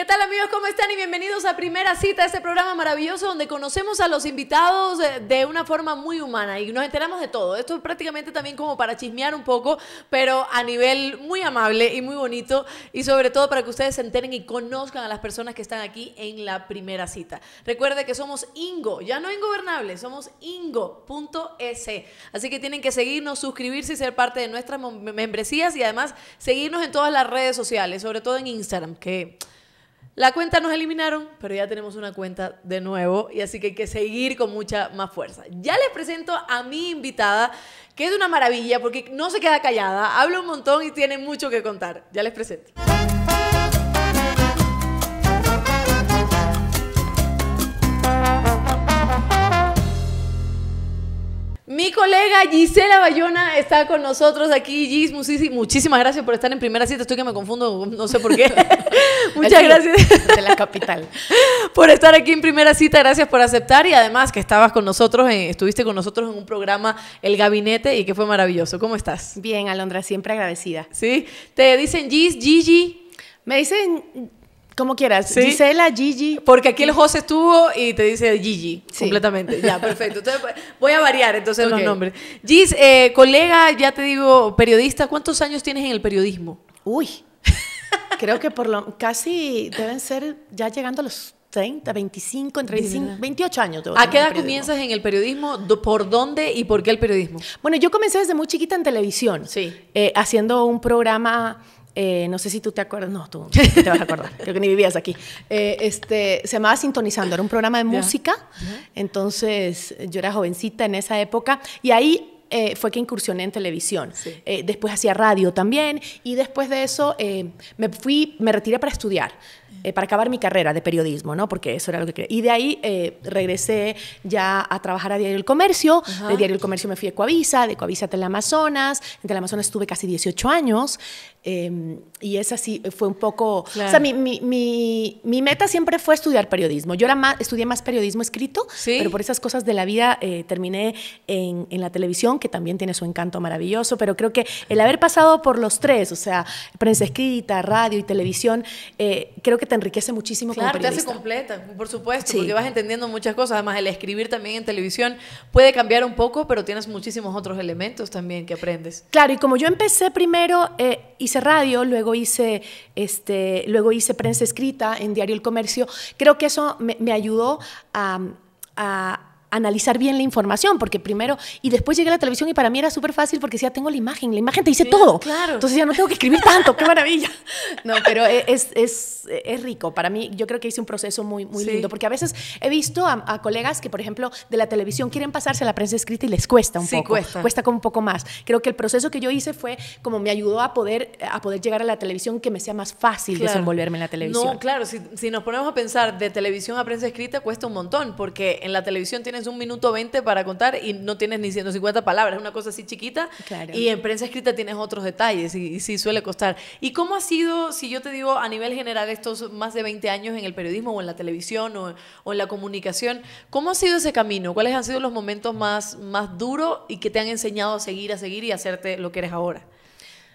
¿Qué tal, amigos? ¿Cómo están? Y bienvenidos a Primera Cita, este programa maravilloso donde conocemos a los invitados de una forma muy humana y nos enteramos de todo. Esto es prácticamente también como para chismear un poco, pero a nivel muy amable y muy bonito, y sobre todo para que ustedes se enteren y conozcan a las personas que están aquí en la Primera Cita. Recuerde que somos Ingo, ya no Ingobernable, somos Ingo.es. Así que tienen que seguirnos, suscribirse y ser parte de nuestras membresías, y además seguirnos en todas las redes sociales, sobre todo en Instagram, que... la cuenta nos eliminaron, pero ya tenemos una cuenta de nuevo, y así que hay que seguir con mucha más fuerza. Ya les presento a mi invitada, que es una maravilla porque no se queda callada, habla un montón y tiene mucho que contar. Ya les presento. Mi colega Gisella Bayona está con nosotros aquí. Gis, muchísimas gracias por estar en Primera Cita. Estoy que me confundo, no sé por qué. Muchas gracias. De la capital. Por estar aquí en Primera Cita, gracias por aceptar, y además que estabas con nosotros, estuviste con nosotros en un programa, El Gabinete, y que fue maravilloso. ¿Cómo estás? Bien, Alondra, siempre agradecida. ¿Sí? ¿Te dicen Gis, Gigi? Me dicen... como quieras, ¿sí? Gisella, Gigi. Porque aquí el José estuvo y te dice Gigi, sí, completamente. Ya, perfecto. Entonces voy a variar entonces okay los nombres. Gis, colega, ya te digo, periodista, ¿cuántos años tienes en el periodismo? Uy, creo que casi deben ser ya llegando a los 30, 25, entre 28 años. ¿A qué edad comienzas en el periodismo? ¿Por dónde y por qué el periodismo? Bueno, yo comencé desde muy chiquita en televisión, sí, haciendo un programa... no sé si tú te acuerdas, no, tú te vas a acordar, creo que ni vivías aquí. Se llamaba Sintonizando, era un programa de música, entonces yo era jovencita en esa época, y ahí fue que incursioné en televisión. Sí. Después hacía radio también, y después de eso me retiré para estudiar, para acabar mi carrera de periodismo, ¿no? Porque eso era lo que quería. Y de ahí regresé ya a trabajar a Diario del Comercio. Ajá. De Diario del Comercio me fui a Coavisa, de Coavisa a Teleamazonas. En Teleamazonas estuve casi 18 años. Y esa sí fue un poco... Claro. O sea, mi meta siempre fue estudiar periodismo. Yo estudié más periodismo escrito, ¿sí? Pero por esas cosas de la vida terminé en la televisión, que también tiene su encanto maravilloso, pero creo que el haber pasado por los tres, o sea, prensa escrita, radio y televisión, creo que te enriquece muchísimo como periodista. Claro, te hace completa, por supuesto, sí, porque vas entendiendo muchas cosas. Además, el escribir también en televisión puede cambiar un poco, pero tienes muchísimos otros elementos también que aprendes. Claro, y como yo empecé primero... hice radio, luego hice, prensa escrita en Diario El Comercio. Creo que eso me ayudó a analizar bien la información, porque primero, y después llegué a la televisión, y para mí era súper fácil porque decía, tengo la imagen te dice sí, todo. Claro. Entonces ya no tengo que escribir tanto, qué maravilla. No, pero es rico. Para mí, yo creo que hice un proceso muy, muy lindo, porque a veces he visto a colegas que, por ejemplo, de la televisión quieren pasarse a la prensa escrita y les cuesta un poco. Cuesta como un poco más. Creo que el proceso que yo hice fue como me ayudó a poder llegar a la televisión, que me sea más fácil desenvolverme en la televisión. No, claro, si nos ponemos a pensar de televisión a prensa escrita cuesta un montón, porque en la televisión tienes 1 minuto 20 para contar y no tienes ni 150 palabras, es una cosa así chiquita. Claro. Y en prensa escrita tienes otros detalles y sí suele costar. ¿Y cómo ha sido, si yo te digo a nivel general, estos más de 20 años en el periodismo o en la televisión o en la comunicación, cómo ha sido ese camino? ¿Cuáles han sido los momentos más duros y que te han enseñado a seguir y hacerte lo que eres ahora?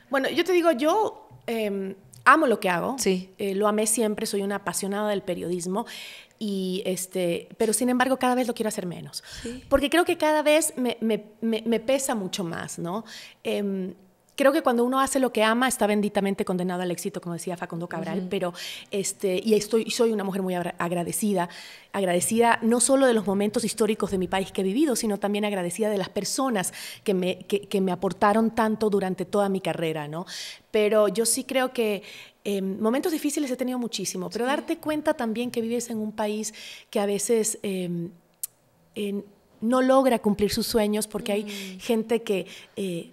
Bueno, yo te digo, yo amo lo que hago, sí, lo amé siempre, soy una apasionada del periodismo. Y pero sin embargo cada vez lo quiero hacer menos, sí, porque creo que cada vez me pesa mucho más, ¿no? Creo que cuando uno hace lo que ama está benditamente condenado al éxito, como decía Facundo Cabral, pero soy una mujer muy agradecida no solo de los momentos históricos de mi país que he vivido, sino también agradecida de las personas que me aportaron tanto durante toda mi carrera, ¿no? Pero yo sí creo que momentos difíciles he tenido muchísimo, pero darte cuenta también que vives en un país que a veces no logra cumplir sus sueños porque hay gente que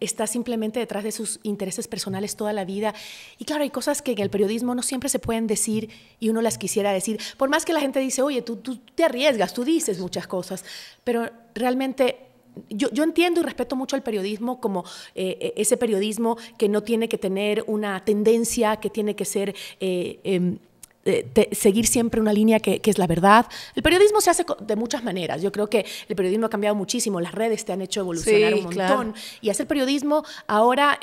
está simplemente detrás de sus intereses personales toda la vida. Y claro, hay cosas que en el periodismo no siempre se pueden decir y uno las quisiera decir. Por más que la gente dice, oye, tú te arriesgas, tú dices muchas cosas, pero realmente... Yo entiendo y respeto mucho el periodismo como ese periodismo que no tiene que tener una tendencia, que tiene que ser... seguir siempre una línea que es la verdad. El periodismo se hace de muchas maneras. Yo creo que el periodismo ha cambiado muchísimo. Las redes te han hecho evolucionar un montón. Claro. Y hacer periodismo ahora...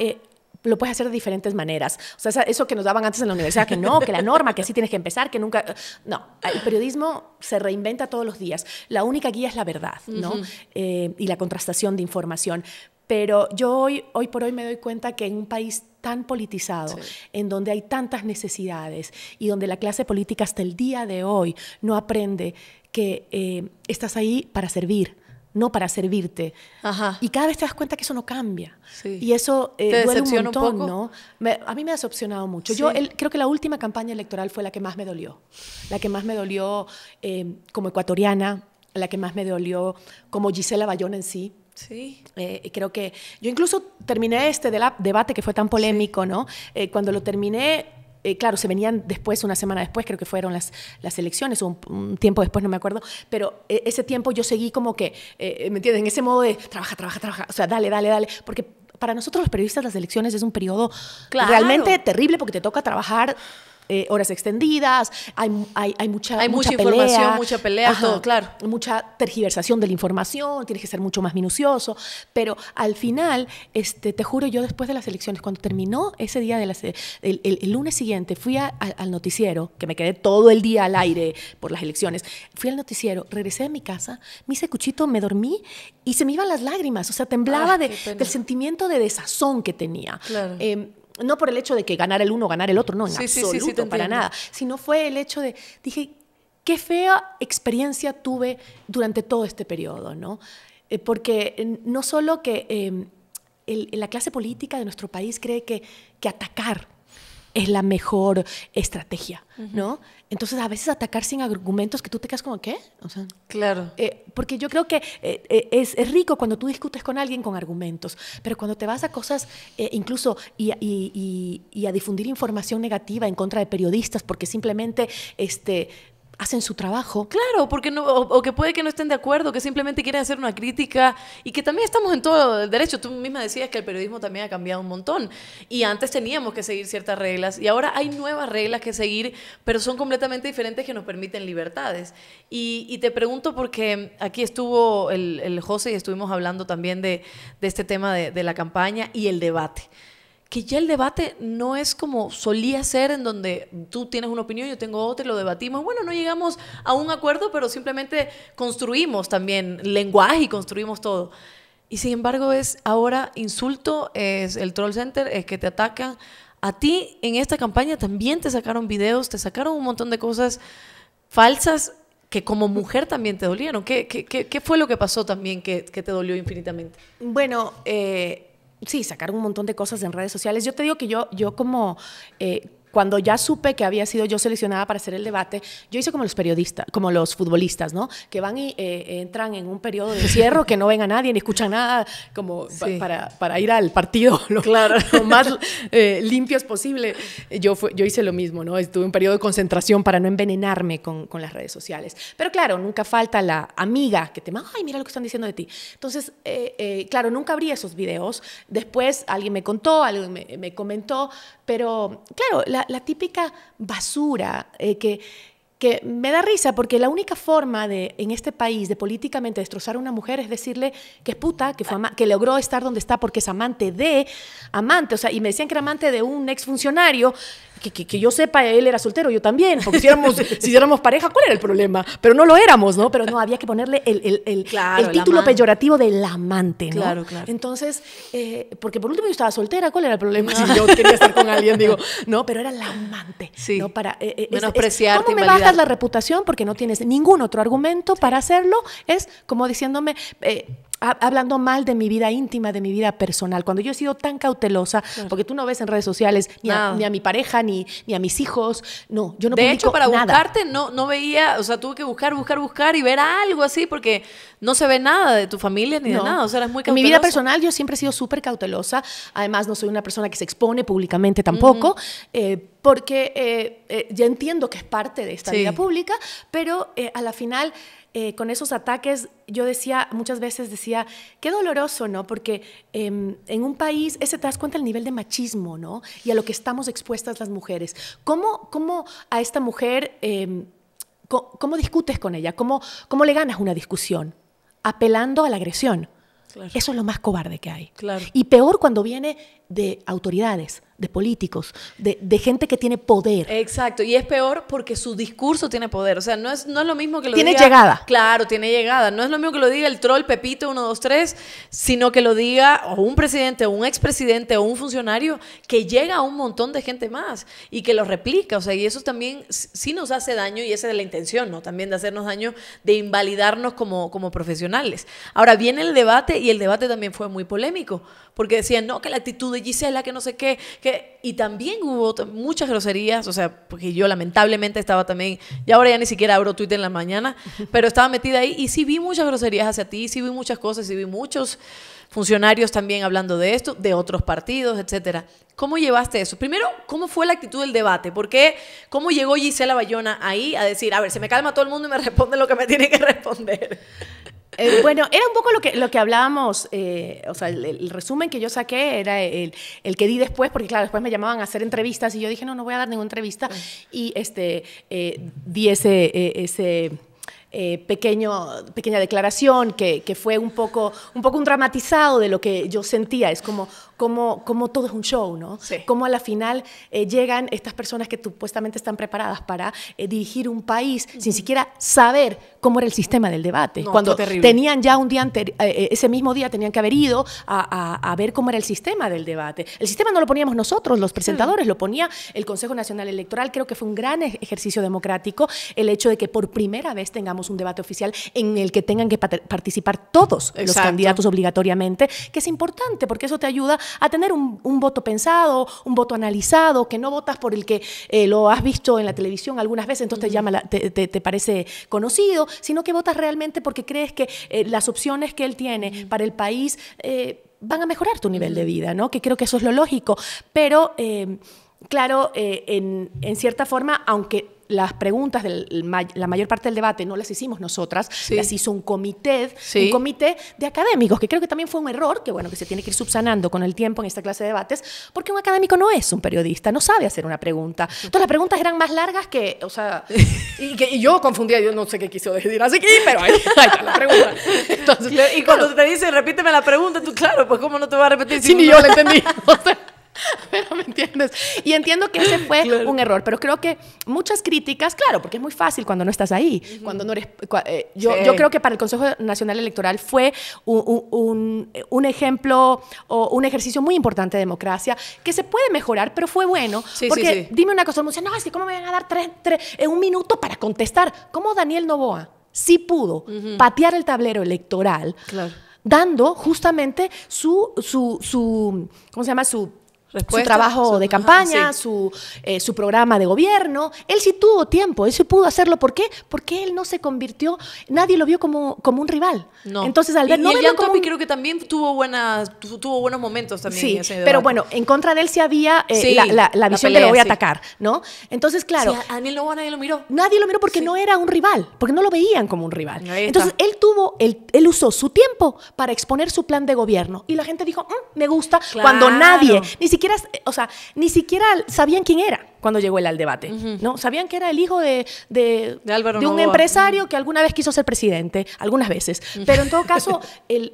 lo puedes hacer de diferentes maneras. O sea, eso que nos daban antes en la universidad, que no, que la norma, que así tienes que empezar, que nunca... No, el periodismo se reinventa todos los días. La única guía es la verdad, ¿no? Uh-huh. Y la contrastación de información. Pero yo hoy por hoy me doy cuenta que en un país tan politizado, sí, en donde hay tantas necesidades y donde la clase política hasta el día de hoy no aprende que estás ahí para servir, no para servirte. Ajá. Y cada vez te das cuenta que eso no cambia. Sí. Y eso duele un montón, ¿no? A mí me ha decepcionado mucho. Sí. Yo creo que la última campaña electoral fue la que más me dolió. La que más me dolió como ecuatoriana, la que más me dolió como Gisella Bayona en sí. Sí. Creo que yo incluso terminé este debate que fue tan polémico, sí, ¿no? Cuando lo terminé, claro, se venían después, una semana después, creo que fueron las elecciones, o un tiempo después, no me acuerdo, pero ese tiempo yo seguí como que, ¿me entiendes? En ese modo de trabaja, trabaja, trabaja, o sea, dale, dale, dale, porque para nosotros los periodistas las elecciones es un periodo, claro, realmente terrible porque te toca trabajar horas extendidas, hay mucha pelea, información, mucha pelea, ajá, todo, claro. Mucha tergiversación de la información, tienes que ser mucho más minucioso, pero al final, te juro, yo después de las elecciones, cuando terminó ese día, el lunes siguiente, fui al noticiero, que me quedé todo el día al aire por las elecciones, fui al noticiero, regresé a mi casa, me hice cuchito, me dormí y se me iban las lágrimas, o sea, temblaba del sentimiento de desazón que tenía. Claro. No por el hecho de que ganar el uno o ganar el otro, no, en absoluto, para nada. Sino fue el hecho de, dije, qué fea experiencia tuve durante todo este periodo, ¿no? Porque no solo que la clase política de nuestro país cree que atacar es la mejor estrategia, uh-huh, ¿no? Entonces, a veces atacar sin argumentos que tú te quedas como, ¿qué? O sea, claro. Porque yo creo que es rico cuando tú discutes con alguien con argumentos, pero cuando te vas a cosas, incluso, y a difundir información negativa en contra de periodistas, porque simplemente hacen su trabajo. Claro, porque no, o que puede que no estén de acuerdo, que simplemente quieren hacer una crítica y que también estamos en todo el derecho. Tú misma decías que el periodismo también ha cambiado un montón y antes teníamos que seguir ciertas reglas y ahora hay nuevas reglas que seguir, pero son completamente diferentes que nos permiten libertades. Y te pregunto porque aquí estuvo el José y estuvimos hablando también de este tema de la campaña y el debate. Que ya el debate no es como solía ser, en donde tú tienes una opinión, yo tengo otra y lo debatimos. Bueno, no llegamos a un acuerdo, pero simplemente construimos también lenguaje y construimos todo. Y sin embargo es ahora insulto, es el troll center, es que te atacan. A ti en esta campaña también te sacaron videos, te sacaron un montón de cosas falsas que como mujer también te dolieron. ¿Qué fue lo que pasó también que te dolió infinitamente? Bueno, sí, sacaron un montón de cosas en redes sociales. Yo te digo que yo como... cuando ya supe que había sido yo seleccionada para hacer el debate, yo hice como los periodistas, como los futbolistas, ¿no? Que van y entran en un periodo de encierro, que no ven a nadie ni escuchan nada, como sí, para ir al partido lo más limpios posible. Yo hice lo mismo, ¿no? Estuve en un periodo de concentración para no envenenarme con las redes sociales. Pero claro, nunca falta la amiga que te manda, ay, mira lo que están diciendo de ti. Entonces, claro, nunca abrí esos videos. Después alguien me contó, alguien me comentó, pero claro, la típica basura que me da risa porque la única forma en este país de políticamente destrozar a una mujer es decirle que es puta, que logró estar donde está porque es amante, o sea, y me decían que era amante de un exfuncionario, que yo sepa, él era soltero, yo también, porque si éramos pareja, ¿cuál era el problema? Pero no lo éramos, ¿no? Pero no, había que ponerle el título peyorativo del amante, ¿no? Claro, claro. Entonces, porque por último yo estaba soltera, ¿cuál era el problema? No. Si yo quería estar con alguien, digo, no, pero era la amante. Sí, ¿no? Para, menospreciarte, ¿cómo me bajas la reputación? Porque no tienes ningún otro argumento para hacerlo, es como diciéndome... hablando mal de mi vida íntima, de mi vida personal, cuando yo he sido tan cautelosa, claro, porque tú no ves en redes sociales ni a mi pareja, ni a mis hijos, no, yo no publico nada. De hecho, para buscarte no veía, o sea, tuve que buscar y ver algo así, porque no se ve nada de tu familia ni de nada, o sea, eres muy cautelosa. En mi vida personal yo siempre he sido súper cautelosa, además no soy una persona que se expone públicamente tampoco, porque ya entiendo que es parte de esta vida pública, pero a la final... con esos ataques, yo decía, muchas veces decía, qué doloroso, ¿no? Porque en un país, te das cuenta el nivel de machismo, ¿no? Y a lo que estamos expuestas las mujeres. ¿Cómo a esta mujer, cómo discutes con ella? ¿Cómo le ganas una discusión? Apelando a la agresión. Claro. Eso es lo más cobarde que hay. Claro. Y peor cuando viene de autoridades, de políticos, de gente que tiene poder. Exacto, y es peor porque su discurso tiene poder. O sea, no es lo mismo que lo diga... Tiene llegada. Claro, tiene llegada. No es lo mismo que lo diga el troll Pepito 1, 2, 3, sino que lo diga o un presidente, o un expresidente, o un funcionario que llega a un montón de gente más y que lo replica. O sea, y eso también sí nos hace daño, y esa es la intención, ¿no? También de hacernos daño, de invalidarnos como profesionales. Ahora viene el debate, y el debate también fue muy polémico, porque decían, no, que la actitud de Gisella, que no sé qué, y también hubo muchas groserías, o sea, porque yo lamentablemente estaba también, y ahora ya ni siquiera abro Twitter en la mañana, pero estaba metida ahí, y sí vi muchas groserías hacia ti, sí vi muchas cosas, sí vi muchos funcionarios también hablando de esto, de otros partidos, etcétera. ¿Cómo llevaste eso? Primero, ¿cómo fue la actitud del debate? Porque, ¿cómo llegó Gisella Bayona ahí a decir, a ver, se me calma todo el mundo y me responde lo que me tiene que responder? Bueno, era un poco lo que hablábamos, o sea, el resumen que yo saqué era el que di después, porque claro, después me llamaban a hacer entrevistas y yo dije, no voy a dar ninguna entrevista, y di ese pequeña declaración que fue un poco un dramatizado de lo que yo sentía. Es como todo es un show, ¿no? Sí. Como a la final llegan estas personas que supuestamente están preparadas para dirigir un país sin siquiera saber cómo era el sistema del debate. No, cuando tenían ya un día anterior, ese mismo día tenían que haber ido a ver cómo era el sistema del debate. El sistema no lo poníamos nosotros, los presentadores, lo ponía el Consejo Nacional Electoral. Creo que fue un gran ejercicio democrático el hecho de que por primera vez tengamos un debate oficial en el que tengan que participar todos los candidatos obligatoriamente, que es importante porque eso te ayuda a tener un voto pensado, un voto analizado, que no votas por el que lo has visto en la televisión algunas veces, entonces te parece conocido, sino que votas realmente porque crees que las opciones que él tiene para el país van a mejorar tu nivel de vida, ¿no? Que creo que eso es lo lógico. Pero, claro, en cierta forma, aunque las preguntas de la mayor parte del debate no las hicimos nosotras, las hizo un comité de académicos, que creo que también fue un error, que bueno, que se tiene que ir subsanando con el tiempo en esta clase de debates, porque un académico no es un periodista, no sabe hacer una pregunta. Entonces las preguntas eran más largas que, o sea, y yo confundía, yo no sé qué quiso decir, así que, pero ahí está la pregunta. Entonces, y cuando te dice, repíteme la pregunta, tú, claro, pues cómo no te va a repetir si ni yo la entendí. O sea, pero me entiendes. Y entiendo que ese fue un error, pero creo que muchas críticas, claro, porque es muy fácil cuando no estás ahí, cuando no eres... yo creo que para el Consejo Nacional Electoral fue un ejemplo o un ejercicio muy importante de democracia, que se puede mejorar, pero fue bueno, porque dime una cosa, me dicen, no, así cómo me van a dar un minuto para contestar, como Daniel Noboa sí pudo patear el tablero electoral, dando justamente su ¿cómo se llama? Su trabajo de campaña, su programa de gobierno. Él sí tuvo tiempo, él sí pudo hacerlo. ¿Por qué? Porque él no se convirtió, nadie lo vio como un rival. No. Entonces, al ver, no verlo como un... creo que también tuvo buenos momentos también. Sí, en ese pero bueno, en contra de él sí había la visión de lo voy a atacar, ¿no? Entonces, claro. Sí, a Daniel Noboa nadie lo miró. Nadie lo miró porque no era un rival, porque no lo veían como un rival. Entonces, él usó su tiempo para exponer su plan de gobierno. Y la gente dijo, me gusta, cuando nadie, ni siquiera sabían quién era cuando llegó él al debate, ¿no? Sabían que era el hijo de un empresario que alguna vez quiso ser presidente, algunas veces. Pero en todo caso, él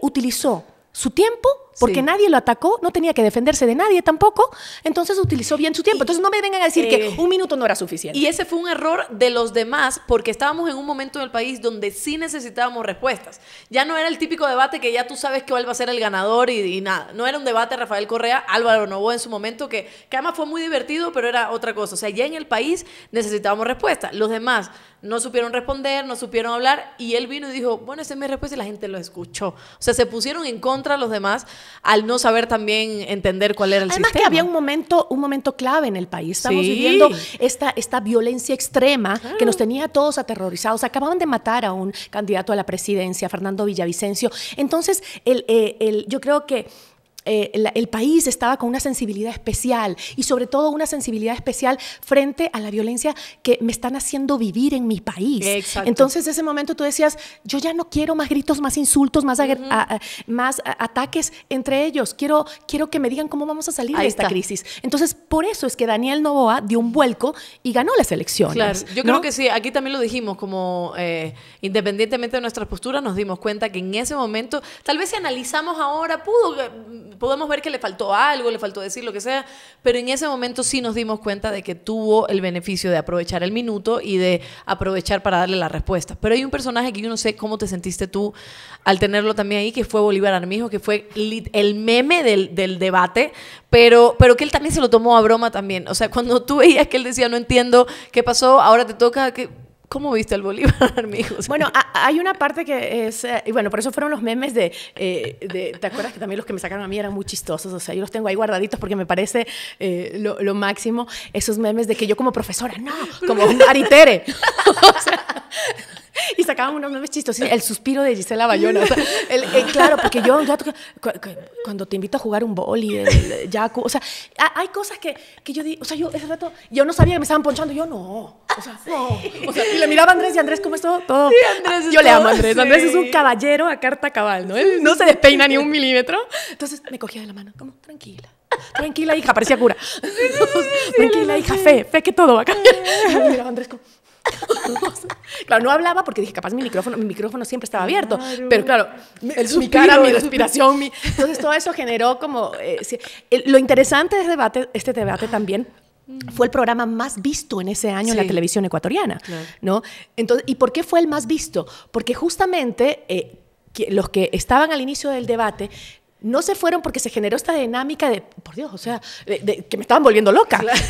utilizó su tiempo porque nadie lo atacó, no tenía que defenderse de nadie tampoco, entonces utilizó bien su tiempo. Entonces no me vengan a decir que un minuto no era suficiente. Y ese fue un error de los demás, porque estábamos en un momento del país donde sí necesitábamos respuestas. Ya no era el típico debate que ya tú sabes cuál va a ser el ganador y nada. No era un debate Rafael Correa, Álvaro Noboa en su momento, que además fue muy divertido, pero era otra cosa. O sea, ya en el país necesitábamos respuestas. Los demás no supieron responder, no supieron hablar, y él vino y dijo, bueno, esa es mi respuesta, y la gente lo escuchó. O sea, se pusieron en contra los demás al no saber también entender cuál era el sistema. Además que había un momento clave en el país. Estamos viviendo esta violencia extrema que nos tenía a todos aterrorizados. Acababan de matar a un candidato a la presidencia, Fernando Villavicencio. Entonces, yo creo que el país estaba con una sensibilidad especial, y sobre todo una sensibilidad especial frente a la violencia que me están haciendo vivir en mi país. Exacto. Entonces, ese momento tú decías, yo ya no quiero más gritos, más insultos, más, ataques entre ellos. Quiero que me digan cómo vamos a salir de esta crisis. Entonces, por eso es que Daniel Noboa dio un vuelco y ganó las elecciones. Claro. Yo creo que sí, aquí también lo dijimos, como independientemente de nuestra postura, nos dimos cuenta que en ese momento, tal vez si analizamos ahora, podemos ver que le faltó algo, le faltó decir lo que sea, pero en ese momento sí nos dimos cuenta de que tuvo el beneficio de aprovechar el minuto y de aprovechar para darle la respuesta. Pero hay un personaje que yo no sé cómo te sentiste tú al tenerlo también ahí, que fue Bolívar Armijo, que fue el meme del debate, pero que él también se lo tomó a broma también. O sea, cuando tú veías que él decía, no entiendo qué pasó, ahora te toca... ¿Cómo viste al Bolívar Armijo? Bueno, hay una parte que es... y bueno, por eso fueron los memes de... ¿Te acuerdas que también los que me sacaron a mí eran muy chistosos? O sea, yo los tengo ahí guardaditos porque me parece lo máximo. Esos memes de que yo como profesora, no, como un aritere. O sea... Y sacaban unos memes chistosos, el suspiro de Gisella Bayona. O sea, claro, porque yo ya, cuando te invito a jugar un boli, o sea, hay cosas que yo digo, o sea, yo ese rato, yo no sabía que me estaban ponchando, yo no. O sea, no. O sea, y le miraba a Andrés, y Andrés, ¿cómo es todo? Sí, Andrés es yo todo, le amo a Andrés. Sí. Andrés es un caballero a carta cabal, ¿no? Él no se despeina ni un milímetro. Entonces me cogía de la mano, como, tranquila. Tranquila, hija, parecía cura. Sí, tranquila, hija, fe que todo va a cambiar. Y me miraba a Andrés como... Claro, no hablaba porque dije, capaz mi micrófono siempre estaba abierto, claro. Pero claro, mi cara, mi respiración, entonces todo eso generó como... lo interesante de este debate también fue el programa más visto en ese año en la televisión ecuatoriana, ¿no? Entonces, ¿y por qué fue el más visto? Porque justamente los que estaban al inicio del debate... No se fueron porque se generó esta dinámica de, por Dios, o sea, que me estaban volviendo loca. Claro.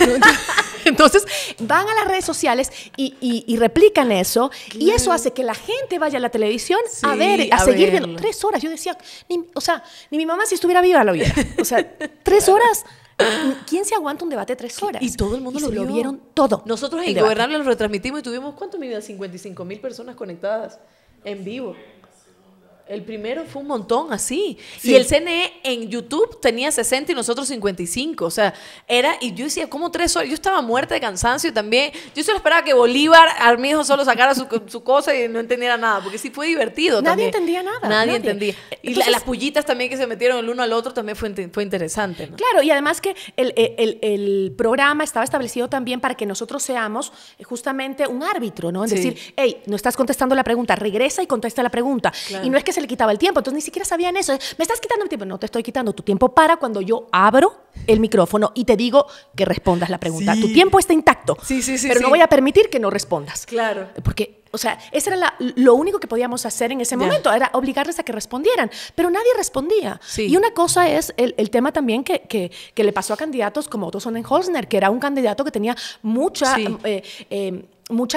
Entonces, van a las redes sociales y replican eso. Claro. Y eso hace que la gente vaya a la televisión a seguir viendo. 3 horas. Yo decía, ni mi mamá si estuviera viva lo viera. O sea, 3 horas... ¿Quién se aguanta un debate de 3 horas? Y todo el mundo lo vieron todo. Nosotros en Ingobernable lo retransmitimos y tuvimos, ¿cuánto medida? 55.000 personas conectadas en vivo. El primero fue un montón, así. Sí. Y el CNE en YouTube tenía 60 y nosotros 55. O sea, era... Y yo decía, ¿cómo 3 horas? Yo estaba muerta de cansancio también. Yo solo esperaba que Bolívar Armijo solo sacara su cosa y no entendiera nada, porque sí fue divertido. Nadie entendía nada. Nadie entendía. Y las pullitas también que se metieron el uno al otro también fue interesante, ¿no? Claro, y además que el programa estaba establecido también para que nosotros seamos justamente un árbitro, ¿no? Es decir, hey, no estás contestando la pregunta, regresa y contesta la pregunta. Claro. Y no es que se le quitaba el tiempo, entonces ni siquiera sabían eso. ¿Me estás quitando el tiempo? No te estoy quitando tu tiempo para cuando yo abro el micrófono y te digo que respondas la pregunta. Sí. Tu tiempo está intacto, pero no voy a permitir que no respondas. Claro. Porque, o sea, eso era lo único que podíamos hacer en ese momento, era obligarles a que respondieran, pero nadie respondía. Sí. Y una cosa es el tema también que le pasó a candidatos como Otto Sonnenholzner, que era un candidato que tenía mucha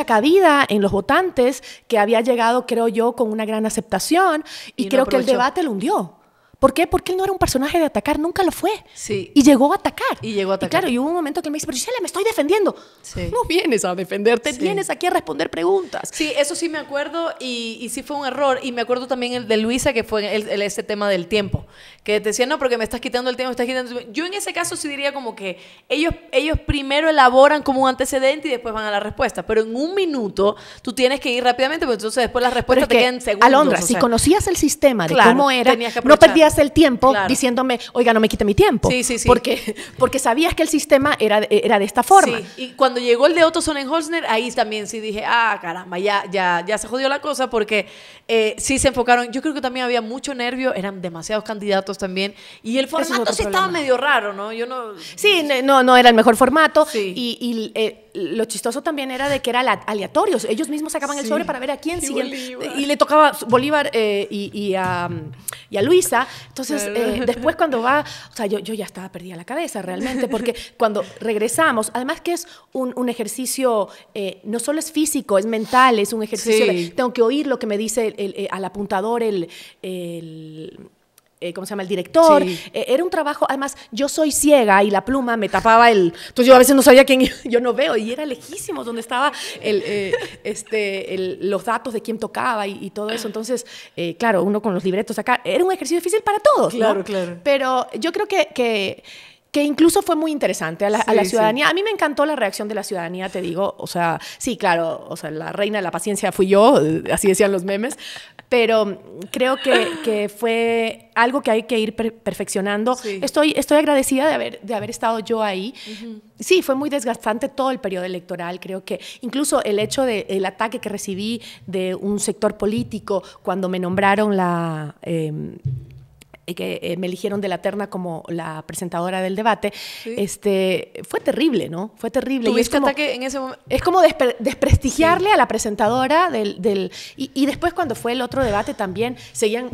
cabida en los votantes, que había llegado, creo yo, con una gran aceptación, y creo que el debate lo hundió. ¿Por qué? Porque él no era un personaje de atacar, nunca lo fue. Sí. Y llegó a atacar. Y claro, y hubo un momento que él me dice, pero Gisella, me estoy defendiendo. Sí. No vienes a defenderte, vienes aquí a responder preguntas. Sí, eso sí me acuerdo, y sí fue un error. Y me acuerdo también el de Luisa, que fue ese tema del tiempo. Que te decía, no, porque me estás quitando el tiempo, me estás quitando el tiempo. Yo en ese caso sí diría como que ellos primero elaboran como un antecedente y después van a la respuesta. Pero en un minuto tú tienes que ir rápidamente, porque entonces después las respuestas te quedan segundos. Alondra, si conocías el sistema de cómo era, no perdías el tiempo diciéndome, oiga, no me quite mi tiempo. Porque sabías que el sistema era de esta forma. Sí. Y cuando llegó el de Otto Sonnenholzner, ahí también sí dije, ah, caramba, ya se jodió la cosa, porque sí se enfocaron. Yo creo que también había mucho nervio, eran demasiados candidatos también, y el formato estaba medio raro, ¿no? No era el mejor formato. Sí. Lo chistoso también era de que era aleatorio. Ellos mismos sacaban el sobre para ver a quién siguen. Y le tocaba Bolívar y a Luisa. Entonces, después cuando va... O sea, yo ya estaba perdida la cabeza realmente, porque cuando regresamos... Además que es un ejercicio... no solo es físico, es mental. Es un ejercicio de... Tengo que oír lo que me dice al apuntador ¿cómo se llama? El director. Sí. Era un trabajo, además, yo soy ciega y la pluma me tapaba el... Entonces yo a veces no sabía quién... Yo no veo y era lejísimos donde estaba los datos de quién tocaba y todo eso. Entonces, claro, uno con los libretos acá. Era un ejercicio difícil para todos, ¿no? Claro, claro. Pero yo creo que incluso fue muy interesante a la ciudadanía. Sí. A mí me encantó la reacción de la ciudadanía, te digo. O sea, sí, claro, o sea, la reina de la paciencia fui yo, así decían los memes, pero creo que fue algo que hay que ir perfeccionando. Sí. Estoy agradecida de haber estado yo ahí. Uh-huh. Sí, fue muy desgastante todo el periodo electoral. Creo que incluso el hecho del ataque que recibí de un sector político cuando me nombraron la... que me eligieron de la terna como la presentadora del debate, sí. Fue terrible, ¿no? Fue terrible. Y es como, ataque en ese momento. Es como desprestigiarle, sí, a la presentadora del y después cuando fue el otro debate también seguían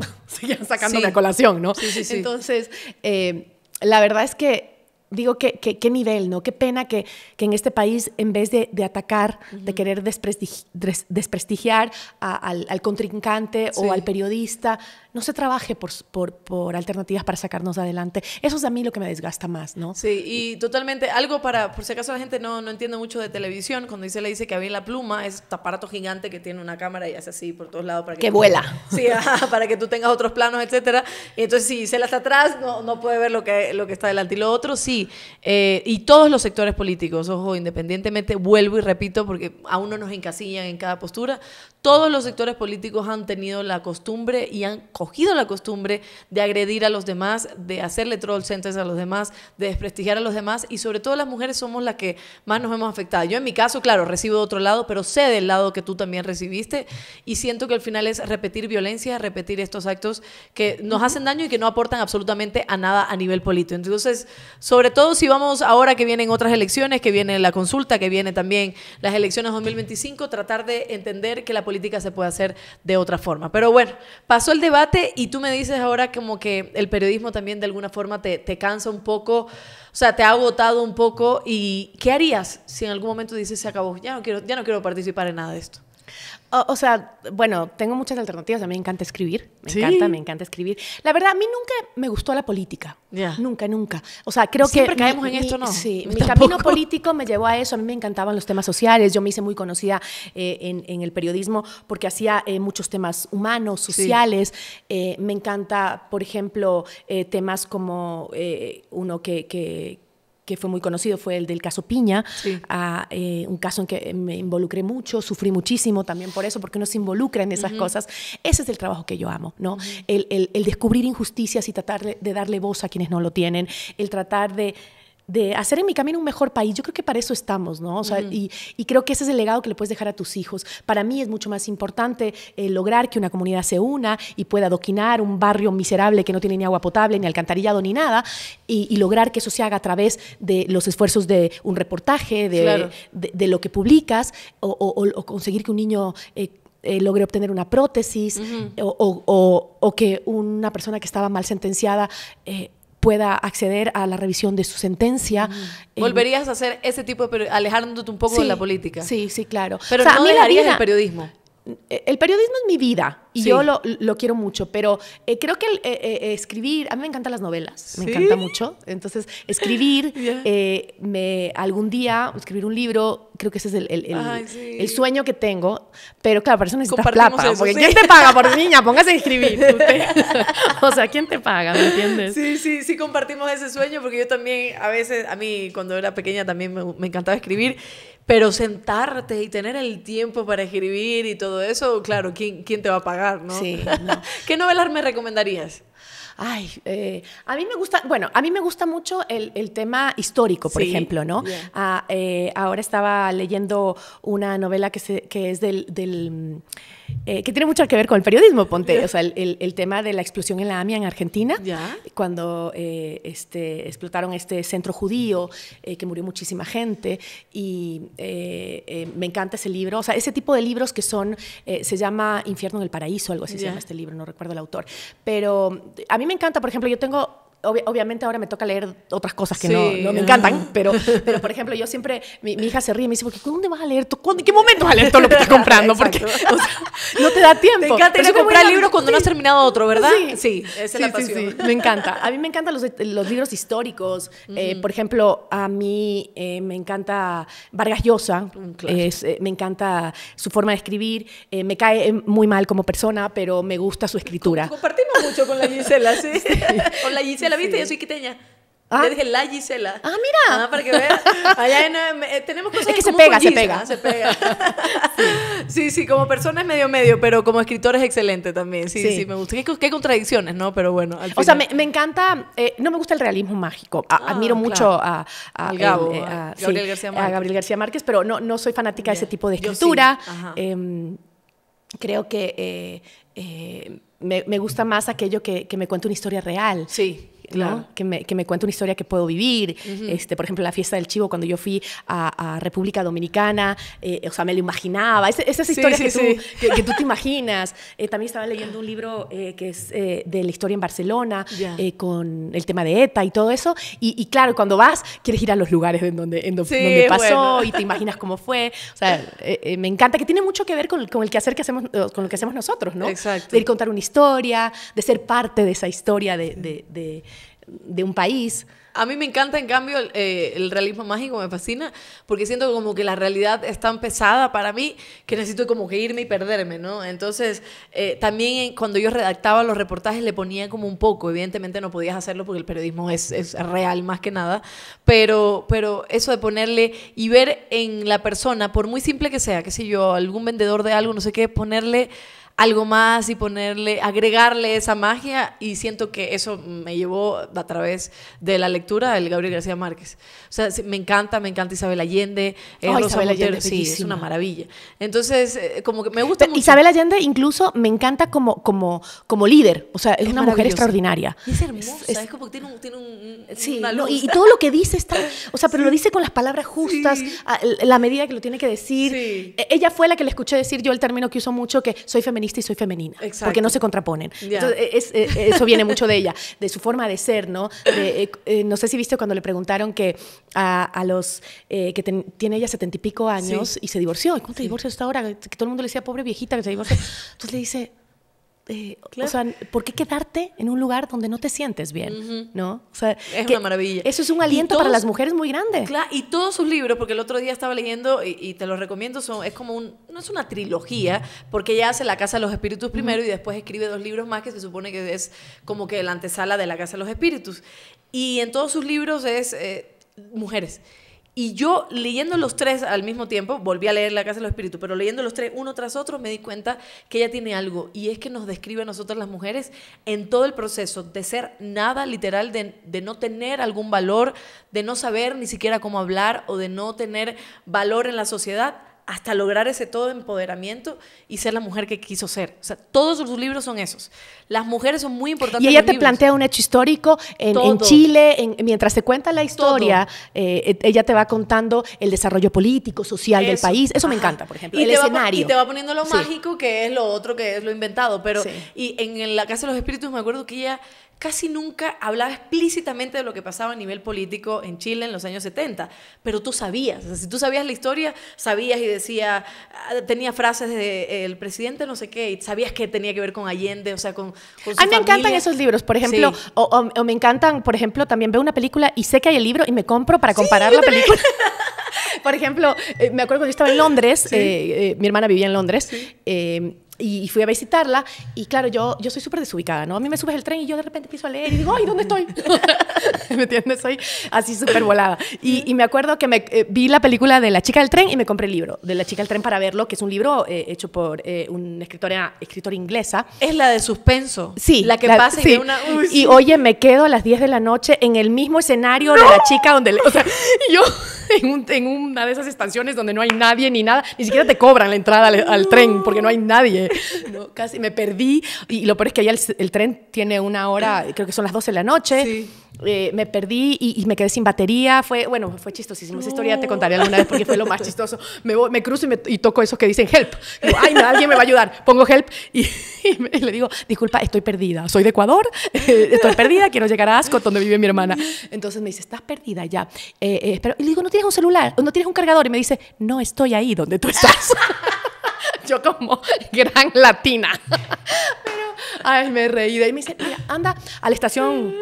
sacándome, sí, a colación, ¿no? Sí, sí, sí. Entonces, la verdad es que digo, ¿qué nivel, no? Qué pena que en este país, en vez de atacar, uh-huh, de querer desprestigiar al contrincante, sí, o al periodista, no se trabaje por alternativas para sacarnos adelante. Eso es a mí lo que me desgasta más, ¿no? Sí, y totalmente. Algo para, por si acaso la gente no entiende mucho de televisión, cuando Gisella dice que a mí la pluma es este aparato gigante que tiene una cámara y hace así por todos lados para que... ¡Que vuela! Sí, para que tú tengas otros planos, etc. Y entonces, si Gisella está atrás, no puede ver lo que está delante. Y lo otro, sí. Y todos los sectores políticos, ojo, independientemente, vuelvo y repito, porque aún no nos encasillan en cada postura, todos los sectores políticos han tenido la costumbre y han cogido la costumbre de agredir a los demás, de hacerle troll centers a los demás, de desprestigiar a los demás, y sobre todo las mujeres somos las que más nos hemos afectado. Yo en mi caso, claro, recibo de otro lado, pero sé del lado que tú también recibiste, y siento que al final es repetir violencia, repetir estos actos que nos hacen daño y que no aportan absolutamente a nada a nivel político. Entonces, sobre todo si vamos ahora que vienen otras elecciones, que viene la consulta, que viene también las elecciones 2025, tratar de entender que la política se puede hacer de otra forma. Pero bueno, pasó el debate y tú me dices ahora como que el periodismo también de alguna forma te cansa un poco, o sea, te ha agotado un poco. ¿Y qué harías si en algún momento dices se acabó, ya no quiero participar en nada de esto? O sea, bueno, tengo muchas alternativas. A mí me encanta escribir. Me encanta escribir. La verdad, a mí nunca me gustó la política. Yeah. Nunca. O sea, creo siempre que... Siempre caemos en esto, ¿no? Sí. Mi camino político me llevó a eso. A mí me encantaban los temas sociales. Yo me hice muy conocida en el periodismo porque hacía muchos temas humanos, sociales. Sí. Me encanta, por ejemplo, temas como uno que fue muy conocido, fue el del caso Piña, sí, un caso en que me involucré mucho, sufrí muchísimo también por eso, porque uno se involucra en esas, uh-huh, cosas. Ese es el trabajo que yo amo, ¿no? Uh-huh. El descubrir injusticias y tratar de darle voz a quienes no lo tienen, el tratar de hacer en mi camino un mejor país. Yo creo que para eso estamos, ¿no? O sea, uh-huh, y creo que ese es el legado que le puedes dejar a tus hijos. Para mí es mucho más importante lograr que una comunidad se una y pueda adoquinar un barrio miserable que no tiene ni agua potable, ni alcantarillado, ni nada, y lograr que eso se haga a través de los esfuerzos de un reportaje, claro, de lo que publicas, o conseguir que un niño... logré obtener una prótesis, uh-huh, o que una persona que estaba mal sentenciada... pueda acceder a la revisión de su sentencia. Mm. ¿Volverías a hacer ese tipo de alejándote un poco, sí, de la política? Sí, sí, claro. Pero o sea, no dejarías el periodismo. El periodismo es mi vida y, sí, yo lo quiero mucho, pero creo que escribir, a mí me encantan las novelas, me, ¿sí?, encanta mucho, entonces escribir, yeah, algún día escribir un libro, creo que ese es ay, sí, el sueño que tengo, pero claro, para eso necesitas plata, eso, porque, ¿sí?, ¿quién te paga por niña? Póngase a escribir. O sea, ¿quién te paga? ¿Me entiendes? Sí, sí, sí, compartimos ese sueño, porque yo también a veces, a mí cuando era pequeña también me encantaba escribir. Pero sentarte y tener el tiempo para escribir y todo eso, claro, ¿quién te va a pagar, no? Sí, no. ¿Qué novelas me recomendarías? Ay, a mí me gusta, bueno, a mí me gusta mucho el tema histórico, por, sí, ejemplo, ¿no? Yeah. Ahora estaba leyendo una novela que es que tiene mucho que ver con el periodismo, ponte, yeah, o sea, el tema de la explosión en la AMIA en Argentina, yeah, cuando explotaron este centro judío, que murió muchísima gente, y me encanta ese libro, o sea, ese tipo de libros que son, se llama Infierno en el Paraíso, algo así, yeah, se llama este libro, no recuerdo el autor, pero a mí me encanta, por ejemplo, yo tengo obviamente ahora me toca leer otras cosas que no me encantan, pero por ejemplo, yo siempre, mi hija se ríe y me dice, ¿por qué, dónde vas a leer tú? ¿En qué momento vas a leer todo lo que estás comprando? Porque o sea, no te da tiempo. Te encanta ir a comprar libros cuando no has terminado otro, ¿verdad? Sí, esa es la pasión. Sí. Me encanta. A mí me encantan los libros históricos. Por ejemplo, a mí me encanta Vargas Llosa, me encanta su forma de escribir, me cae muy mal como persona, pero me gusta su escritura. Compartimos mucho con la Gisella, sí. Con la Gisella, ¿viste? Yo soy quiteña. Ah. Le dije la Gisella. Ah, mira. Ah, para que veas. Allá tenemos cosas. Es que se pega. Sí, como persona es medio, pero como escritor es excelente también. Sí, me gusta. Qué contradicciones, ¿no? Pero bueno, al final. O sea, me encanta, no me gusta el realismo mágico. Admiro mucho a Gabriel García Márquez. A Gabriel García Márquez, pero no soy fanática de ese tipo de escritura. Yo sí. Ajá. Creo que me gusta más aquello que me cuenta una historia real. Sí. Claro. ¿No? Que me cuente una historia que puedo vivir. Por ejemplo, La Fiesta del Chivo, cuando yo fui a República Dominicana, o sea, me lo imaginaba. Esas historias que tú te imaginas. También estaba leyendo un libro que es de la historia en Barcelona, con el tema de ETA y todo eso. Y claro, cuando vas, quieres ir a los lugares donde pasó, y te imaginas cómo fue. O sea, me encanta, que tiene mucho que ver con el quehacer que hacemos, con lo que hacemos nosotros, ¿no? Exacto. De ir a contar una historia, de ser parte de esa historia de un país. A mí me encanta, en cambio, el realismo mágico me fascina, porque siento como que la realidad es tan pesada para mí que necesito como que irme y perderme, ¿no? Entonces, también cuando yo redactaba los reportajes le ponía como un poco, evidentemente no podías hacerlo porque el periodismo es real más que nada, pero eso de ponerle y ver en la persona, por muy simple que sea, qué sé yo, algún vendedor de algo, no sé qué, ponerle algo más y agregarle esa magia, y siento que eso me llevó a través de la lectura del Gabriel García Márquez. O sea, me encanta Isabel Allende. Isabel Allende es bellísima. Sí, es una maravilla. Entonces, como que me gusta mucho. Isabel Allende incluso me encanta como líder, o sea, es una mujer extraordinaria. Y es hermosa, es como que tiene una luz. Y todo lo que dice está, o sea, pero lo dice con las palabras justas, la medida que lo tiene que decir. Sí. Ella fue la que le escuché decir yo el término que uso mucho, que soy feminista y soy femenina. Exacto. Porque no se contraponen. Entonces, eso viene mucho de ella, de su forma de ser, ¿no? No sé si viste cuando le preguntaron que a los que tiene ella 70 y pico años y se divorció. ¿Cómo te divorcias hasta ahora? Que todo el mundo le decía, pobre viejita que se divorció. Entonces le dice, o sea, ¿por qué quedarte en un lugar donde no te sientes bien? ¿No? O sea, es una maravilla. Eso es un aliento para las mujeres muy grande. Claro, y todos sus libros, porque el otro día estaba leyendo y te los recomiendo, es como no es una trilogía, porque ella hace La Casa de los Espíritus primero y después escribe dos libros más que se supone que es como que la antesala de La Casa de los Espíritus. Y en todos sus libros es mujeres. Y yo, leyendo los tres al mismo tiempo, volví a leer La Casa de los Espíritus, pero leyendo los tres uno tras otro me di cuenta que ella tiene algo, y es que nos describe a nosotras las mujeres en todo el proceso de ser nada, literal, de no tener algún valor, de no saber ni siquiera cómo hablar o de no tener valor en la sociedad, hasta lograr ese todo empoderamiento y ser la mujer que quiso ser. O sea, todos sus libros son esos. Las mujeres son muy importantes. Y ella te plantea un hecho histórico en Chile, mientras te cuenta la historia, ella te va contando el desarrollo político, social del país. Eso me encanta, por ejemplo, el escenario. Y te va poniendo lo mágico, que es lo otro, que es lo inventado. Pero y en La Casa de los Espíritus me acuerdo que ella casi nunca hablaba explícitamente de lo que pasaba a nivel político en Chile en los años 70, pero tú sabías, o sea, si tú sabías la historia, sabías, y decía, tenía frases de el presidente no sé qué, y sabías que tenía que ver con Allende, o sea, con su familia. Me encantan esos libros, por ejemplo, o me encantan, por ejemplo, también veo una película y sé que hay el libro y me compro para comparar la película. Por ejemplo, me acuerdo que yo estaba en Londres, mi hermana vivía en Londres, y fui a visitarla, y claro, yo soy súper desubicada, ¿no? A mí me subes el tren y yo de repente empiezo a leer y digo, ¡ay, ¿dónde estoy? ¿Me entiendes? Soy así súper volada. Y me acuerdo que vi la película de La Chica del Tren y me compré el libro de La Chica del Tren para verlo, que es un libro hecho por una escritora inglesa. Es la de suspenso. Sí. La que pasa en una... Uy, y oye, me quedo a las 10 de la noche en el mismo escenario de la chica donde... O sea, yo en una de esas estaciones donde no hay nadie ni nada, ni siquiera te cobran la entrada al tren porque no hay nadie. No, casi me perdí, y lo peor es que allá el tren tiene una hora, creo que son las 12 de la noche, me perdí y me quedé sin batería. Fue chistosísimo. No. Esa historia te contaré alguna vez porque fue lo más chistoso. Me cruzo y toco esos que dicen help. Digo, ay, alguien me va a ayudar. Pongo help y le digo, disculpa, estoy perdida. Soy de Ecuador, estoy perdida, quiero llegar a Ascot, donde vive mi hermana. Entonces me dice, estás perdida ya. Y le digo, ¿no tienes un celular? ¿No tienes un cargador? Y me dice, no estoy ahí donde tú estás. Yo como gran latina. Pero, ay, me reí de ahí. Me dice, mira, anda a la estación.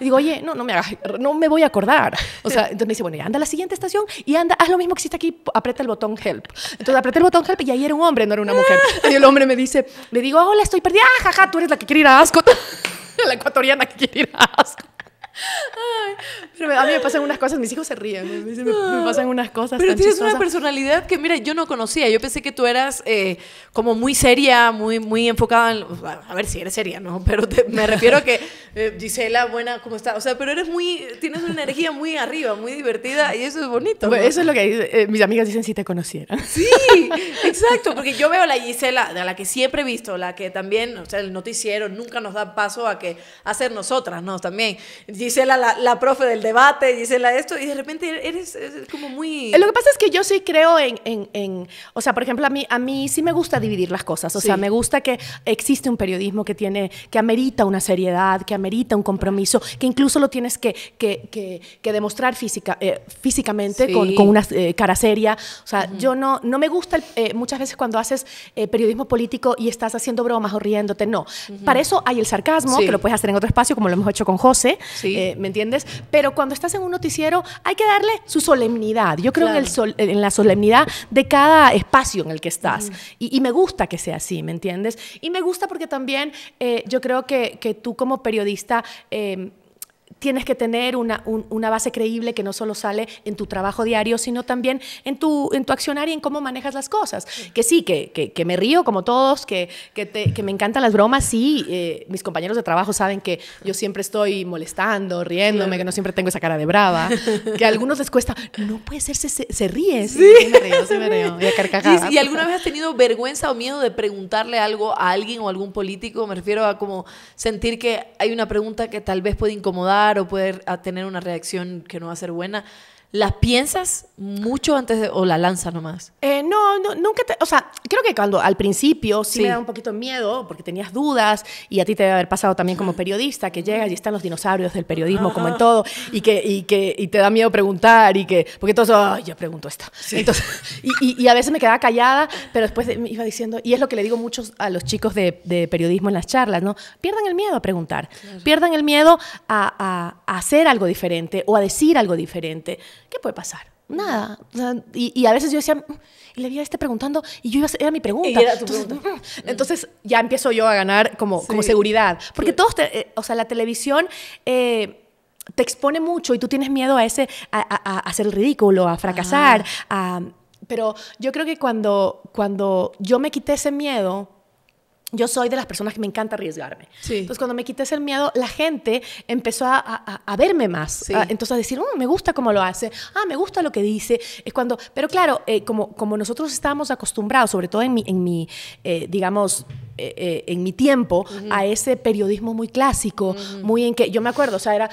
Y digo, oye, no me hagas, no me voy a acordar. O sea, entonces me dice, bueno, ya anda a la siguiente estación y anda, haz lo mismo que hiciste aquí, aprieta el botón help. Entonces apreté el botón help y ahí era un hombre, no era una mujer. Y el hombre me dice, le digo, hola, estoy perdida. Ah, jaja, tú eres la que quiere ir a Ascot. La ecuatoriana que quiere ir a Ascot. Ay, pero a mí me pasan unas cosas, mis hijos se ríen, me pasan unas cosas. Pero tan tienes chistosas. Una personalidad que, mira, yo no conocía. Yo pensé que tú eras como muy seria, muy enfocada en, a ver si eres seria, ¿no? Pero me refiero a que Gisela, buena, ¿cómo está? O sea, pero tienes una energía muy arriba, muy divertida, y eso es bonito, ¿no? Bueno, eso es lo que mis amigas dicen, si te conocieran. Sí, exacto, porque yo veo a la Gisela, a la que siempre he visto, la que también, o sea, el noticiero nunca nos da paso a ser nosotras, ¿no? También Gisela, la profe del debate, Gisela esto, y de repente eres como muy... Lo que pasa es que yo sí creo o sea, por ejemplo, a mí sí me gusta dividir las cosas, o sea, me gusta que existe un periodismo que amerita una seriedad, que amerita un compromiso, que incluso lo tienes que demostrar físicamente, sí, con una cara seria, o sea, yo no me gusta muchas veces cuando haces periodismo político y estás haciendo bromas o riéndote, no. Para eso hay el sarcasmo, que lo puedes hacer en otro espacio, como lo hemos hecho con José, ¿me entiendes? Pero cuando estás en un noticiero hay que darle su solemnidad. Yo creo en la solemnidad de cada espacio en el que estás. Y me gusta que sea así, ¿me entiendes? Y me gusta porque también yo creo que tú como periodista... tienes que tener una base creíble que no solo sale en tu trabajo diario, sino también en tu accionar y en cómo manejas las cosas. Que sí, que me río como todos, que me encantan las bromas, sí, mis compañeros de trabajo saben que yo siempre estoy molestando, riéndome, que no siempre tengo esa cara de brava, que a algunos les cuesta, no puede ser, se ríe. Sí, sí me río, y a carcajadas. ¿Y alguna vez has tenido vergüenza o miedo de preguntarle algo a alguien o a algún político? Me refiero a como sentir que hay una pregunta que tal vez puede incomodar o poder tener una reacción que no va a ser buena. ¿Las piensas mucho antes de, o la lanzas nomás? No, nunca. O sea, creo que cuando al principio sí me da un poquito de miedo porque tenías dudas y a ti te debe haber pasado también como periodista que llegas y están los dinosaurios del periodismo como en todo y te da miedo preguntar porque todos, ay, ya pregunto esto. Sí. Entonces, y a veces me quedaba callada, pero después me iba diciendo, y es lo que le digo mucho a los chicos de periodismo en las charlas, ¿no? Pierdan el miedo a preguntar, pierdan el miedo a hacer algo diferente o a decir algo diferente. ¿Qué puede pasar? Nada. Y a veces yo decía, y le vi a este preguntando, y yo era mi pregunta. Y era tu pregunta. Entonces ya empiezo yo a ganar como seguridad. Porque todos, o sea, la televisión te expone mucho y tú tienes miedo a hacer el ridículo, a fracasar. Pero yo creo que cuando yo me quité ese miedo... Yo soy de las personas que me encanta arriesgarme. Sí. Entonces, cuando me quité el miedo, la gente empezó a verme más. Sí. Entonces, a decir, me gusta cómo lo hace. Me gusta lo que dice. Pero claro, como nosotros estábamos acostumbrados, sobre todo en mi tiempo, a ese periodismo muy clásico, muy en que, yo me acuerdo, o sea,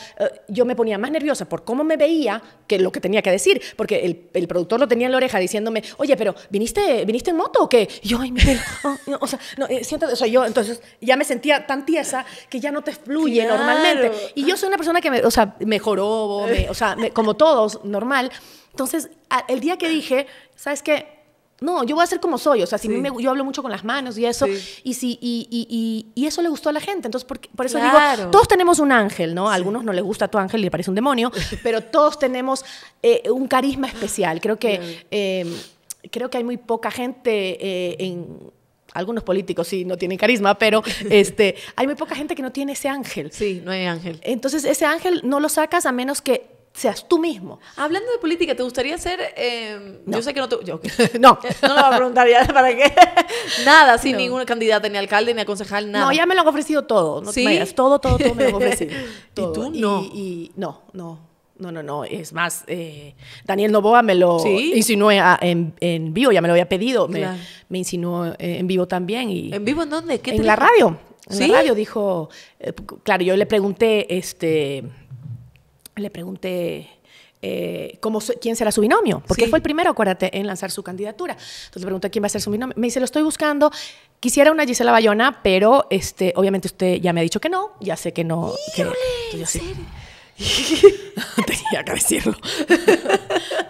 yo me ponía más nerviosa por cómo me veía que lo que tenía que decir, porque el productor lo tenía en la oreja diciéndome, oye, pero ¿viniste en moto o qué? Y yo, ay, mi pelo, no, o sea, no, siéntate, o sea, yo entonces ya me sentía tan tiesa que ya no te fluye normalmente. Y yo soy una persona que, o sea, me jorobo, o sea, como todos, normal. Entonces, el día que dije, ¿sabes qué? No, yo voy a ser como soy, o sea, si yo hablo mucho con las manos y eso, y eso le gustó a la gente, entonces por eso digo, todos tenemos un ángel, ¿no? A algunos no les gusta tu ángel y le parece un demonio, pero todos tenemos un carisma especial. Creo que hay muy poca gente algunos políticos sí no tienen carisma, pero hay muy poca gente que no tiene ese ángel. Sí, no hay ángel. Entonces ese ángel no lo sacas a menos que seas tú mismo. Hablando de política, ¿te gustaría ser...? No. Yo sé que no te... No. No lo voy a preguntar ya, ¿para qué? Nada, sin ninguna candidata, ni alcalde, ni a concejal, nada. No, ya me lo han ofrecido todo. No te vayas, todo me lo han ofrecido. Todo. ¿Y tú no? No. Es más, Daniel Noboa me lo insinuó en vivo, ya me lo había pedido. Claro. Me insinuó en vivo también. ¿En vivo en dónde? ¿Qué en la radio. En la radio dijo... claro, yo le pregunté... le pregunté quién será su binomio, porque él fue el primero, acuérdate, en lanzar su candidatura. Entonces le pregunté quién va a ser su binomio. Me dice, lo estoy buscando, quisiera una Gisella Bayona, pero obviamente usted ya me ha dicho que no, ya sé que no. Tenía que decirlo.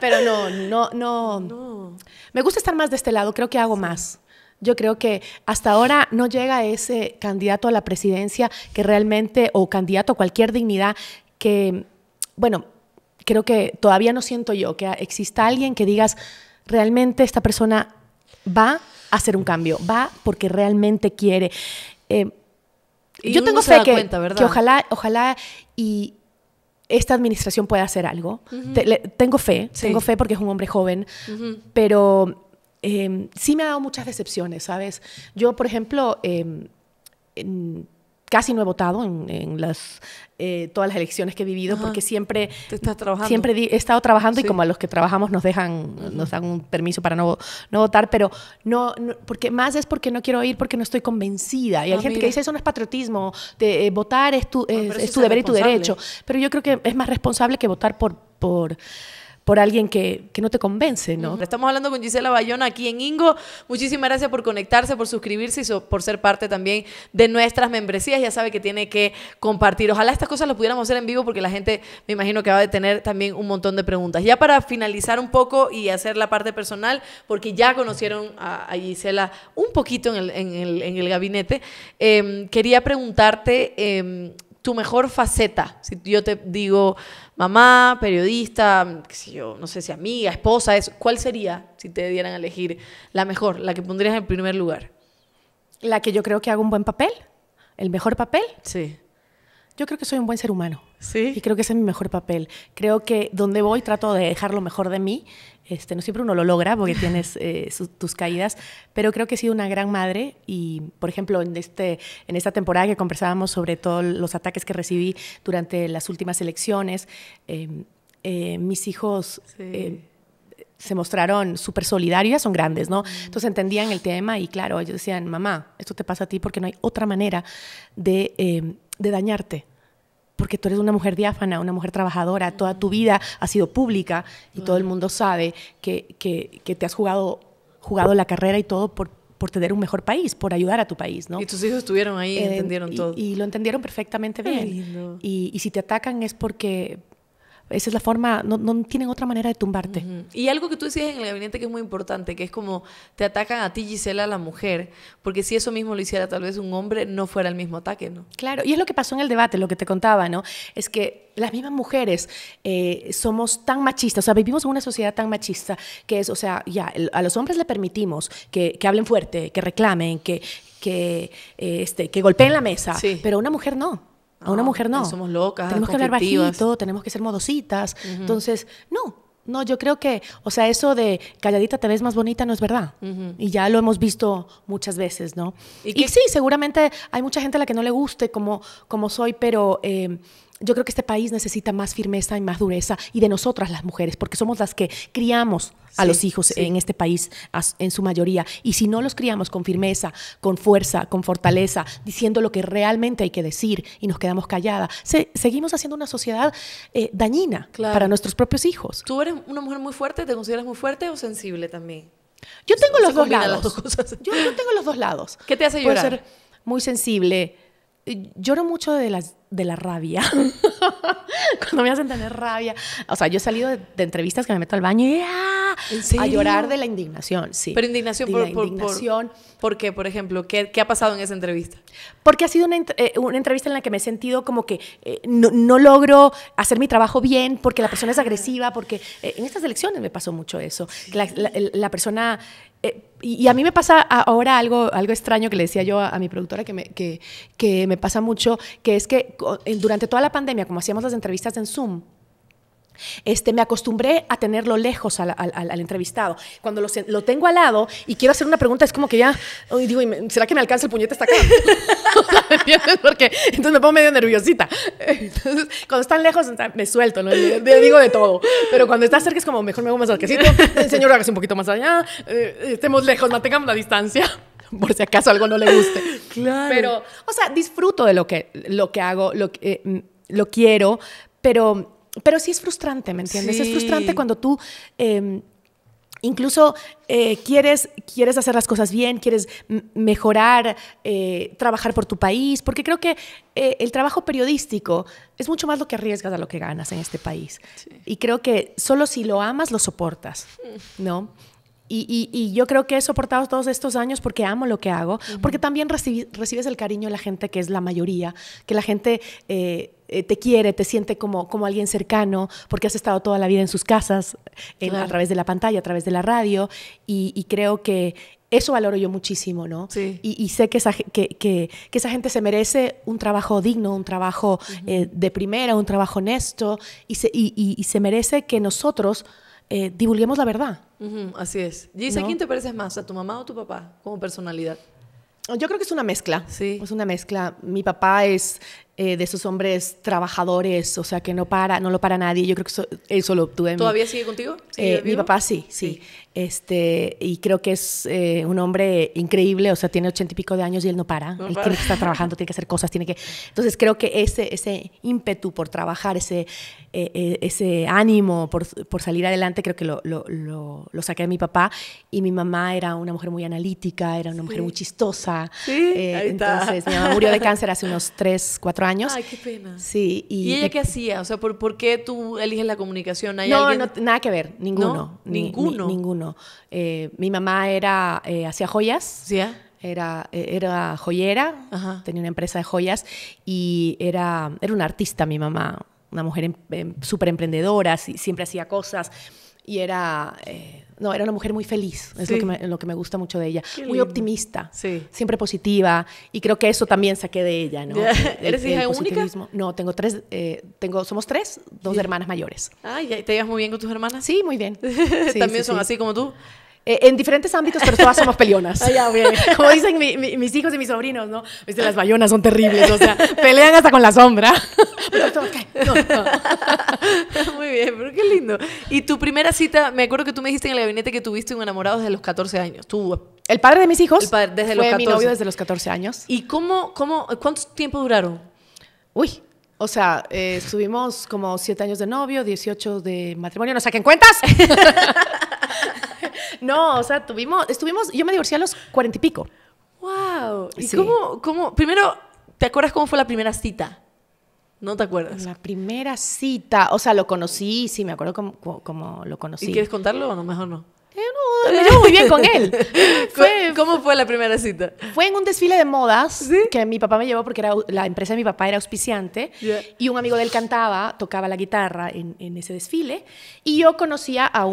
Pero no. Me gusta estar más de este lado, creo que hago más. Yo creo que hasta ahora no llega ese candidato a la presidencia que realmente, o candidato a cualquier dignidad, que, bueno, creo que todavía no siento yo que exista alguien que digas, realmente esta persona va a hacer un cambio, va porque realmente quiere. Yo tengo fe que ojalá y esta administración pueda hacer algo. Uh-huh. Tengo fe porque es un hombre joven, uh-huh, pero sí me ha dado muchas decepciones, ¿sabes? Yo, por ejemplo, casi no he votado en todas las elecciones que he vivido. Ajá. Porque siempre he estado trabajando, sí, y como a los que trabajamos nos dan un permiso para no votar, pero no porque más es porque no quiero ir, porque no estoy convencida. Y hay gente que dice, eso no es patriotismo, votar es tu deber y tu derecho. Pero yo creo que es más responsable que votar por alguien que no te convence, ¿no? Uh-huh. Estamos hablando con Gisella Bayona aquí en Ingo. Muchísimas gracias por conectarse, por suscribirse y por ser parte también de nuestras membresías. Ya sabe que tiene que compartir. Ojalá estas cosas las pudiéramos hacer en vivo, porque la gente, me imagino, que va a tener también un montón de preguntas. Ya para finalizar un poco y hacer la parte personal, porque ya conocieron a Gisella un poquito en el gabinete, quería preguntarte tu mejor faceta. Si yo te digo mamá, periodista, qué sé yo, no sé si amiga, esposa, eso, ¿cuál sería, si te dieran a elegir, la mejor, la que pondrías en primer lugar? La que yo creo que hago un buen papel, el mejor papel. Sí. Yo creo que soy un buen ser humano. Sí. Y creo que ese es mi mejor papel. Creo que donde voy trato de dejar lo mejor de mí. No siempre uno lo logra porque tienes tus caídas, pero creo que he sido una gran madre y, por ejemplo, en esta temporada que conversábamos sobre todos los ataques que recibí durante las últimas elecciones, mis hijos... Sí. Se mostraron súper solidarias, son grandes, ¿no? Entonces entendían el tema y, claro, ellos decían, mamá, esto te pasa a ti porque no hay otra manera de dañarte, porque tú eres una mujer diáfana, una mujer trabajadora, toda tu vida ha sido pública y todo el mundo sabe que te has jugado la carrera y todo por tener un mejor país, por ayudar a tu país, ¿no? Y tus hijos estuvieron ahí, entendieron todo. Y lo entendieron perfectamente bien. Y si te atacan es porque... Esa es la forma, no tienen otra manera de tumbarte. Uh-huh. Y algo que tú decías en el gabinete que es muy importante, que es como te atacan a ti, Gisella, la mujer, porque si eso mismo lo hiciera tal vez un hombre, no fuera el mismo ataque, ¿no? Claro, y es lo que pasó en el debate, lo que te contaba, ¿no? Es que las mismas mujeres somos tan machistas, o sea, vivimos en una sociedad tan machista que es, o sea, ya, a los hombres le permitimos que hablen fuerte, que reclamen, que golpeen la mesa, sí, pero a una mujer no. A una mujer no. Somos locas, tenemos que hablar bajito, tenemos que ser modositas. Uh-huh. Entonces, no, yo creo que, o sea, eso de calladita te ves más bonita no es verdad. Uh-huh. Y ya lo hemos visto muchas veces, ¿no? Y sí, seguramente hay mucha gente a la que no le guste como soy, pero... yo creo que este país necesita más firmeza y más dureza, y de nosotras las mujeres, porque somos las que criamos a los hijos en este país en su mayoría. Y si no los criamos con firmeza, con fuerza, con fortaleza, diciendo lo que realmente hay que decir y nos quedamos calladas, seguimos haciendo una sociedad dañina, claro, para nuestros propios hijos. ¿Tú eres una mujer muy fuerte? ¿Te consideras muy fuerte o sensible también? Yo tengo los dos lados. Yo tengo los dos lados. ¿Qué te hace llorar? Puedo ser muy sensible. Lloro mucho de la rabia. Cuando me hacen tener rabia. O sea, yo he salido de entrevistas que me meto al baño y a llorar de la indignación, sí. Pero indignación ¿por qué, por ejemplo? ¿Qué ha pasado en esa entrevista? Porque ha sido una entrevista en la que me he sentido como que no logro hacer mi trabajo bien porque la persona es agresiva, porque en estas elecciones me pasó mucho eso. Sí. La persona... y a mí me pasa ahora algo extraño que le decía yo a mi productora que me pasa mucho, que es que durante toda la pandemia, como hacíamos las entrevistas en Zoom, me acostumbré a tenerlo lejos al entrevistado. Cuando lo tengo al lado y quiero hacer una pregunta, es como que ya digo, ¿será que me alcanza el puñete hasta acá? Porque entonces me pongo medio nerviosita. Entonces, cuando están lejos me suelto, ¿no? Digo de todo, pero cuando está cerca es como, mejor me hago más cerquecito, señor, hágase un poquito más allá, estemos lejos, mantengamos la distancia por si acaso algo no le guste. Claro. Pero, o sea, disfruto de lo que hago, lo quiero, pero Pero sí es frustrante, ¿me entiendes? Sí. Es frustrante cuando tú incluso quieres hacer las cosas bien, quieres mejorar, trabajar por tu país, porque creo que el trabajo periodístico es mucho más lo que arriesgas a lo que ganas en este país. Sí. Y creo que solo si lo amas, lo soportas, ¿no? Y yo creo que he soportado todos estos años porque amo lo que hago, porque también recibes el cariño de la gente, que es la mayoría, que la gente te quiere, te siente como alguien cercano, porque has estado toda la vida en sus casas, a través de la pantalla, a través de la radio, y creo que eso valoro yo muchísimo, ¿no? Sí. Y sé que esa gente se merece un trabajo digno, un trabajo de primera, un trabajo honesto, y se merece que nosotros divulguemos la verdad. Así es. Gis, ¿a quién te pareces más? ¿A tu mamá o tu papá como personalidad? Yo creo que es una mezcla. Sí. Es una mezcla. Mi papá es de esos hombres trabajadores, o sea, que no lo para nadie. Yo creo que eso lo obtuve. ¿Todavía sigue contigo? ¿Sigue mi papá sí. Y creo que es un hombre increíble, o sea, tiene 80 y pico de años y él no para. No él para. Tiene que estar trabajando, tiene que hacer cosas, tiene que... Entonces creo que ese ímpetu por trabajar, ese ánimo por salir adelante, creo que lo saqué de mi papá. Y mi mamá era una mujer muy analítica, era una mujer muy chistosa. Sí, ahí está. Entonces mi mamá murió de cáncer hace unos 3, 4 años. Ay, qué pena. Sí. ¿Y ella qué hacía? O sea, ¿por qué tú eliges la comunicación? No, nada que ver. Ninguno. ¿No? Ninguno. Mi mamá hacía joyas. ¿Sí? Era joyera. Ajá. Tenía una empresa de joyas y era una artista mi mamá. Una mujer súper emprendedora, siempre hacía cosas y era una mujer muy feliz, es lo que me gusta mucho de ella. Qué muy lindo. Optimista, siempre positiva, y creo que eso también saqué de ella, ¿no? ¿Eres hija única? No, tengo tres, somos tres, dos hermanas mayores. Ah, ¿y te llevas muy bien con tus hermanas? Sí, muy bien. Sí, ¿también son así como tú? En diferentes ámbitos, pero todas somos peleonas. Ah, ya, bien. Como dicen mis hijos y mis sobrinos, ¿no? Viste, las Bayonas son terribles, o sea, pelean hasta con la sombra. No. Muy bien, pero qué lindo. Y tu primera cita, me acuerdo que tú me dijiste en El Gabinete que tuviste un enamorado desde los 14 años. ¿El padre de mis hijos? Desde los 14. Fue mi novio desde los 14 años. ¿Y cuánto tiempo duraron? Uy. O sea, estuvimos como 7 años de novio, 18 de matrimonio. ¿No saquen cuentas? No, o sea, yo me divorcié a los 40 y pico. ¡Wow! ¿Y primero, ¿te acuerdas cómo fue la primera cita? ¿No te acuerdas? La primera cita, o sea, lo conocí, sí, me acuerdo cómo lo conocí. ¿Y quieres contarlo o no? Mejor no. No, me llevo muy bien con él. ¿Cómo fue la primera cita? Fue en un desfile de modas que mi papá me llevó porque la empresa de mi papá era auspiciante y un amigo de él tocaba la guitarra en ese desfile, y yo conocía a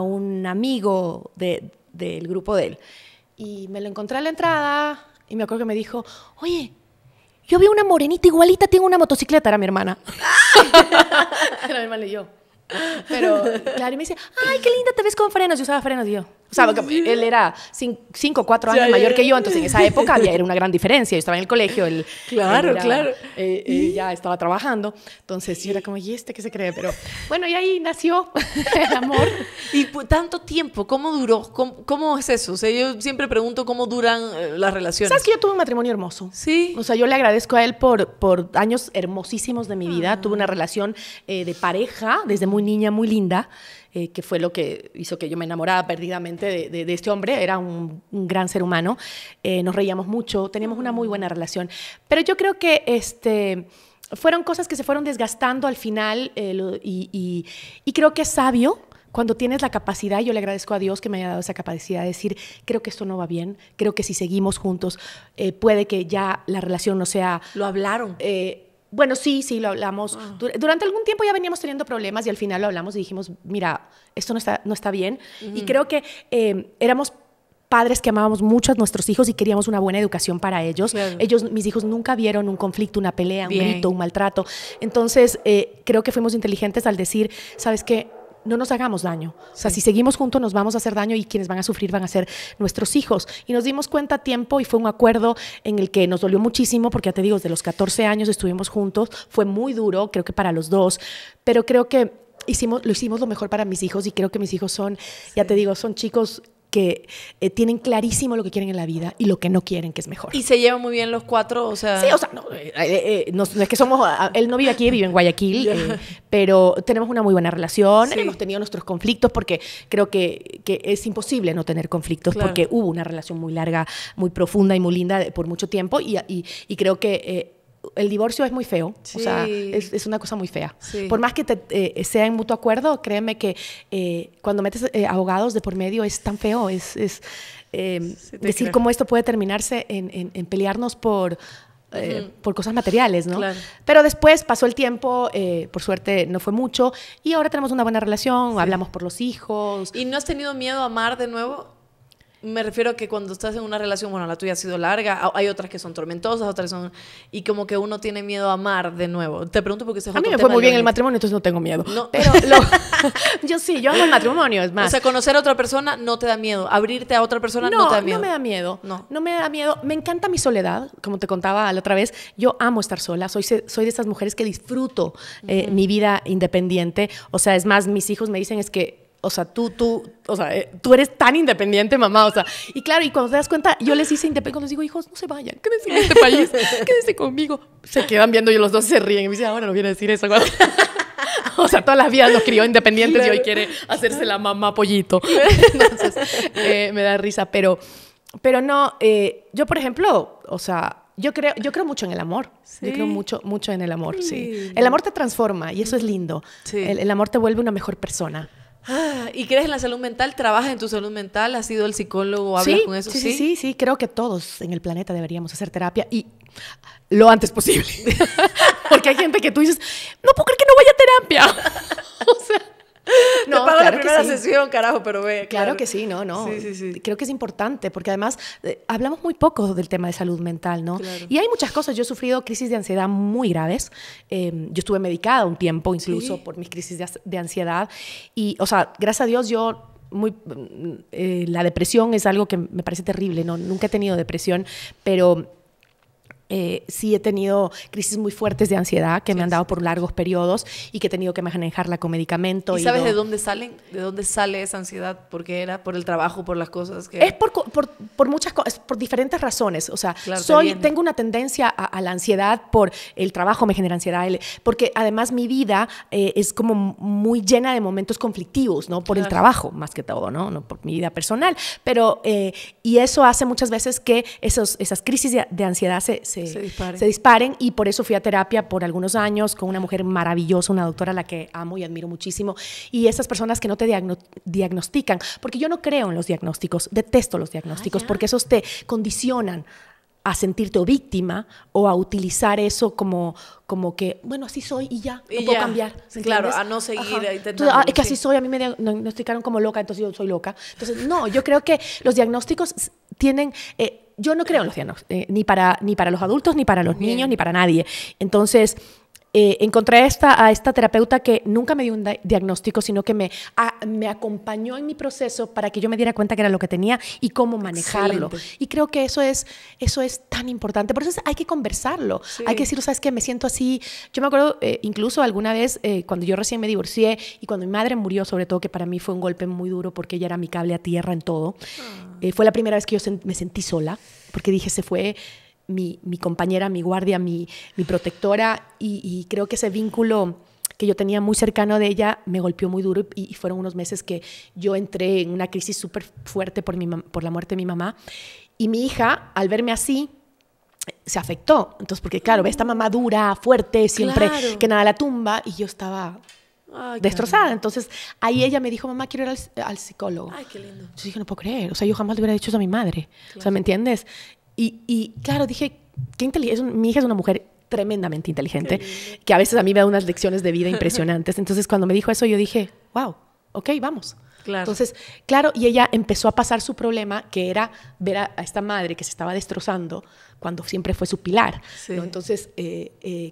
un amigo del grupo de él, y me lo encontré a la entrada y me acuerdo que me dijo: oye, yo vi una morenita igualita, tengo una motocicleta. Era mi hermana. Era mi hermana y yo. Pero claro, y me dice: ay, qué linda te ves con frenos. Yo usaba frenos, y yo, o sea, él era 5 o 4 años mayor que yo, entonces en esa época era una gran diferencia. Yo estaba en el colegio, él ya estaba trabajando, entonces yo era como: ¿y este qué se cree? Pero bueno, y ahí nació el amor. ¿Y tanto tiempo? ¿Cómo duró? ¿Cómo es eso? O sea, yo siempre pregunto cómo duran las relaciones. ¿Sabes que yo tuve un matrimonio hermoso? Sí. O sea, yo le agradezco a él por años hermosísimos de mi vida. Tuve una relación de pareja desde muy niña, muy linda, que fue lo que hizo que yo me enamorara perdidamente de este hombre. Era un gran ser humano, nos reíamos mucho, teníamos una muy buena relación, pero yo creo que fueron cosas que se fueron desgastando al final, y creo que es sabio cuando tienes la capacidad. Yo le agradezco a Dios que me haya dado esa capacidad de decir: creo que esto no va bien, creo que si seguimos juntos puede que ya la relación no sea... ¿Lo hablaron? Bueno, sí, lo hablamos. Durante algún tiempo ya veníamos teniendo problemas y al final lo hablamos y dijimos: mira, esto no está bien. Y creo que éramos padres que amábamos mucho a nuestros hijos y queríamos una buena educación para ellos. Claro. Mis hijos nunca vieron un conflicto, una pelea, un grito, un maltrato. Entonces, creo que fuimos inteligentes al decir: ¿sabes qué? No nos hagamos daño. O sea, si seguimos juntos nos vamos a hacer daño y quienes van a sufrir van a ser nuestros hijos. Y nos dimos cuenta a tiempo y fue un acuerdo en el que nos dolió muchísimo, porque ya te digo, desde los 14 años estuvimos juntos. Fue muy duro, creo que para los dos, pero creo que lo hicimos lo mejor para mis hijos, y creo que mis hijos son, ya te digo, son chicos que tienen clarísimo lo que quieren en la vida y lo que no quieren, que es mejor. Y se llevan muy bien los cuatro, o sea... Sí, o sea, no es que somos... Él no vive aquí, vive en Guayaquil, pero tenemos una muy buena relación, sí. Hemos tenido nuestros conflictos porque creo que es imposible no tener conflictos, claro, porque hubo una relación muy larga, muy profunda y muy linda por mucho tiempo y creo que... el divorcio es muy feo, sí, o sea, es una cosa muy fea. Sí. Por más que sea en mutuo acuerdo, créeme que cuando metes abogados de por medio es tan feo, sí, decir creo. Cómo esto puede terminarse en pelearnos por cosas materiales, ¿no? Claro. Pero después pasó el tiempo, por suerte no fue mucho, y ahora tenemos una buena relación, sí, hablamos por los hijos. ¿Y no has tenido miedo a amar de nuevo? Me refiero a que cuando estás en una relación, bueno, la tuya ha sido larga, hay otras que son tormentosas, otras son... Y como que uno tiene miedo a amar de nuevo. Te pregunto porque ese es otro tema. A mí me fue muy bien el matrimonio, entonces no tengo miedo. No, pero yo sí, yo amo el matrimonio, es más. O sea, conocer a otra persona no te da miedo. Abrirte a otra persona no te da miedo. No, no me da miedo. No, no me da miedo. Me encanta mi soledad, como te contaba la otra vez. Yo amo estar sola. Soy de esas mujeres que disfruto mi vida independiente. O sea, es más, mis hijos me dicen es que... O sea, tú eres tan independiente, mamá. O sea, y claro, y cuando te das cuenta, yo les hice independiente. Cuando les digo, hijos, no se vayan, quédense en este país, quédense conmigo. Se quedan viendo, yo los dos se ríen. Y me dicen, ahora no viene a decir eso. O sea, todas las vidas los crió independientes, claro, y hoy quiere hacerse la mamá pollito. Entonces, me da risa. Pero no, yo, por ejemplo, o sea... Yo creo mucho en el amor. Sí. Yo creo mucho en el amor, sí. El amor te transforma y eso es lindo. Sí. El amor te vuelve una mejor persona. Ah, ¿y crees en la salud mental? ¿Trabajas en tu salud mental? ¿Has sido el psicólogo? ¿Hablas con eso? Sí. Creo que todos en el planeta deberíamos hacer terapia y lo antes posible. Porque hay gente que tú dices, no puedo creer que no vaya a terapia. O sea... No, te pago claro la primera sesión, carajo, pero ve. Claro que sí, no. Sí. Creo que es importante, porque además hablamos muy poco del tema de salud mental, ¿no? Claro. Y hay muchas cosas. Yo he sufrido crisis de ansiedad muy graves. Yo estuve medicada un tiempo, incluso, por mis crisis de ansiedad. Y, o sea, gracias a Dios, la depresión es algo que me parece terrible, ¿no? Nunca he tenido depresión, pero... sí he tenido crisis muy fuertes de ansiedad que me han dado por largos periodos y que he tenido que manejarla con medicamento. ¿Y sabes de dónde salen? ¿De dónde sale esa ansiedad? ¿Porque era por el trabajo, por las cosas que...? Es por muchas cosas, por diferentes razones. O sea, claro, tengo una tendencia a la ansiedad por el trabajo, me genera ansiedad, porque además mi vida es como muy llena de momentos conflictivos, ¿no? Por el trabajo, más que todo, ¿no? No por mi vida personal. Pero, y eso hace muchas veces que esas crisis de ansiedad se disparen, y por eso fui a terapia por algunos años con una mujer maravillosa, una doctora a la que amo y admiro muchísimo, y esas personas que no te diagnostican, porque yo no creo en los diagnósticos, detesto los diagnósticos, porque esos te condicionan a sentirte o víctima o a utilizar eso como que, bueno, así soy y ya, no puedo cambiar. Claro, a no seguir intentando. Es que así soy, a mí me diagnosticaron como loca, entonces yo soy loca. Entonces, no, yo creo que los diagnósticos tienen... yo no creo en los diagnósticos, ni para los adultos, ni para los niños, ni para nadie. Entonces, encontré a esta terapeuta que nunca me dio un diagnóstico, sino que me acompañó en mi proceso para que yo me diera cuenta que era lo que tenía y cómo manejarlo. Excelente. Y creo que eso es tan importante. Por eso hay que conversarlo. Sí. Hay que decirlo, ¿sabes qué? Me siento así. Yo me acuerdo incluso alguna vez cuando yo recién me divorcié y cuando mi madre murió, sobre todo, que para mí fue un golpe muy duro porque ella era mi cable a tierra en todo. Fue la primera vez que yo me sentí sola, porque dije, se fue mi compañera, mi guardia, mi protectora, y creo que ese vínculo que yo tenía muy cercano de ella me golpeó muy duro, y fueron unos meses que yo entré en una crisis súper fuerte por la muerte de mi mamá, y mi hija, al verme así, se afectó. Entonces, porque claro, ve esta mamá dura, fuerte, siempre que nada la tumba, y yo estaba... Ay, destrozada. Entonces ahí ella me dijo, mamá, quiero ir al psicólogo. Ay, qué lindo. Yo dije, no puedo creer, o sea, yo jamás le hubiera dicho eso a mi madre, o sea, ¿me entiendes? Y claro, dije, qué inteligente. Mi hija es una mujer tremendamente inteligente, que a veces a mí me da unas lecciones de vida impresionantes. Entonces cuando me dijo eso, yo dije, wow, ok, vamos. Claro. Entonces, claro, y ella empezó a pasar su problema, que era ver a esta madre que se estaba destrozando, cuando siempre fue su pilar. Sí. ¿No? Entonces,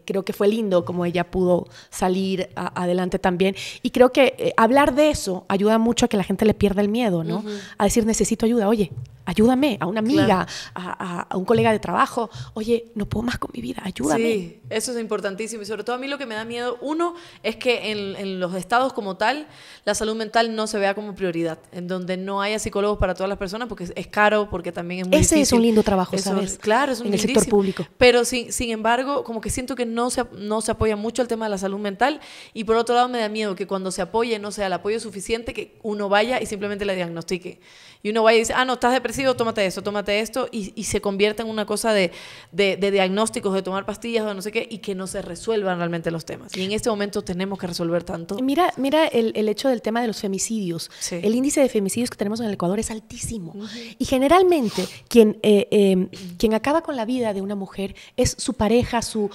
creo que fue lindo como ella pudo salir adelante también. Y creo que hablar de eso ayuda mucho a que la gente le pierda el miedo, ¿no? Uh-huh. A decir, necesito ayuda, oye, ayúdame, a una amiga, claro, a un colega de trabajo, oye, no puedo más con mi vida, ayúdame. Sí, eso es importantísimo. Y sobre todo a mí lo que me da miedo, uno, es que en los estados como tal, la salud mental no se vea como prioridad, en donde no haya psicólogos para todas las personas, porque es caro, porque también es muy difícil. Es un lindo trabajo, eso, ¿sabes? Claro, es un lindísimo. En el sector público. Pero sin embargo, como que siento que no se apoya mucho el tema de la salud mental, y por otro lado me da miedo que cuando se apoye no sea el apoyo suficiente, que uno vaya y simplemente le diagnostique. Y uno vaya y dice, ah, no, estás depresivo, tómate esto, y se convierte en una cosa de diagnósticos, de tomar pastillas o no sé qué, y que no se resuelvan realmente los temas. Y en este momento tenemos que resolver tanto. Mira el hecho del tema de los femicidios. Sí. El índice de femicidios que tenemos en el Ecuador es altísimo. Uh-huh. Y generalmente quien acaba con la vida de una mujer es su pareja, su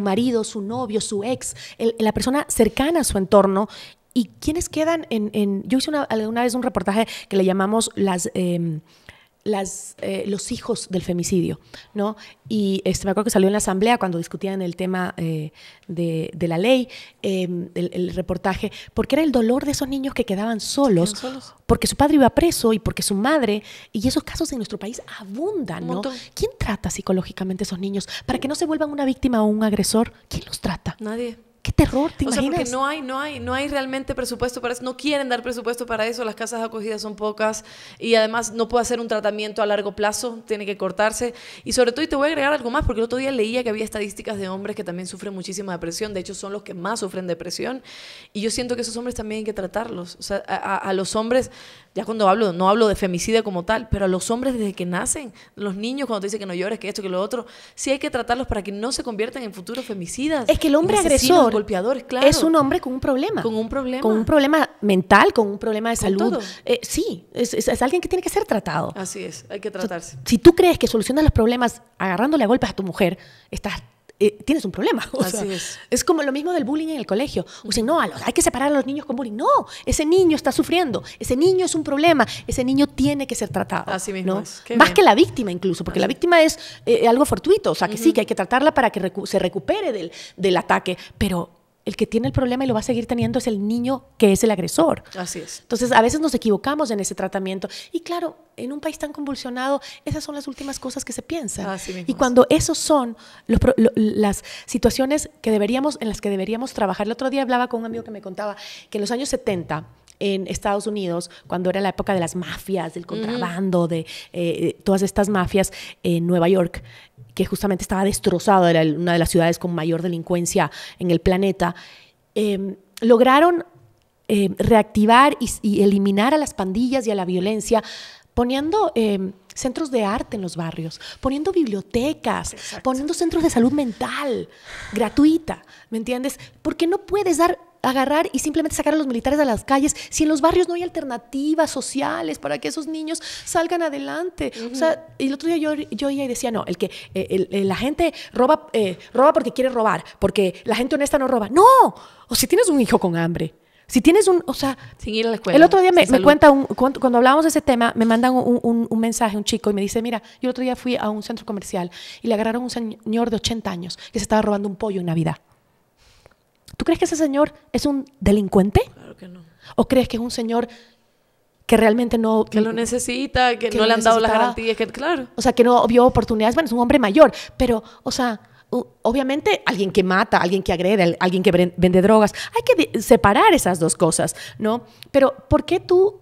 marido, su novio, su ex, la persona cercana a su entorno. ¿Y quiénes quedan en...? Yo hice una vez un reportaje que le llamamos los hijos del femicidio, ¿no? Y me acuerdo que salió en la asamblea cuando discutían el tema de la ley, el reportaje, porque era el dolor de esos niños que quedaban solos, porque su padre iba preso y porque su madre, y esos casos en nuestro país abundan, ¿no? ¿Quién trata psicológicamente a esos niños para que no se vuelvan una víctima o un agresor? ¿Quién los trata? Nadie. ¡Qué terror! ¿Te imaginas? O sea, porque no hay realmente presupuesto para eso, no quieren dar presupuesto para eso, las casas de acogida son pocas y además no puede hacer un tratamiento a largo plazo, tiene que cortarse. Y sobre todo, y te voy a agregar algo más, porque el otro día leía que había estadísticas de hombres que también sufren muchísima depresión, de hecho son los que más sufren depresión, y yo siento que esos hombres también hay que tratarlos. O sea, a los hombres, ya cuando hablo, no hablo de femicidio como tal, pero a los hombres desde que nacen, los niños cuando te dicen que no llores, que esto, que lo otro, sí hay que tratarlos para que no se conviertan en futuros femicidas. Es que el hombre agresor, golpeadores, claro, es un hombre con un problema. Con un problema. Con un problema mental, con un problema de salud. Sí, es alguien que tiene que ser tratado. Así es, hay que tratarse. Si tú crees que solucionas los problemas agarrándole a golpes a tu mujer, tienes un problema. Así es. Es como lo mismo del bullying en el colegio. O sea, no, hay que separar a los niños con bullying. No, ese niño está sufriendo. Ese niño es un problema. Ese niño tiene que ser tratado. Así mismo. ¿No? Más que la víctima incluso, porque la víctima es algo fortuito. O sea, que sí, que hay que tratarla para que se recupere del ataque. Pero el que tiene el problema y lo va a seguir teniendo es el niño que es el agresor. Así es. Entonces, a veces nos equivocamos en ese tratamiento. Y claro, en un país tan convulsionado, esas son las últimas cosas que se piensan. Así mismo. Y cuando esos son las situaciones en las que deberíamos trabajar. El otro día hablaba con un amigo que me contaba que en los años 70, en Estados Unidos, cuando era la época de las mafias, del contrabando, de todas estas mafias en Nueva York, que justamente estaba destrozado, era una de las ciudades con mayor delincuencia en el planeta, lograron reactivar y eliminar a las pandillas y a la violencia poniendo centros de arte en los barrios, poniendo bibliotecas, poniendo centros de salud mental gratuita, ¿me entiendes? Porque no puedes agarrar y simplemente sacar a los militares a las calles si en los barrios no hay alternativas sociales para que esos niños salgan adelante. O sea, el otro día yo iba y decía, no, la gente roba porque quiere robar, porque la gente honesta no roba. ¡No! O si tienes un hijo con hambre, si tienes o sea, sin ir a la escuela. El otro día me cuenta, cuando hablábamos de ese tema, me mandan un mensaje, un chico, y me dice, mira, yo el otro día fui a un centro comercial y le agarraron a un señor de 80 años que se estaba robando un pollo en Navidad. ¿Tú crees que ese señor es un delincuente? Claro que no. ¿O crees que es un señor que realmente no... que lo necesita, que no le han dado las garantías, que claro. O sea, que no vio oportunidades. Bueno, es un hombre mayor, pero, o sea, obviamente alguien que mata, alguien que agrede, alguien que vende drogas. Hay que separar esas dos cosas, ¿no? Pero, ¿por qué tú...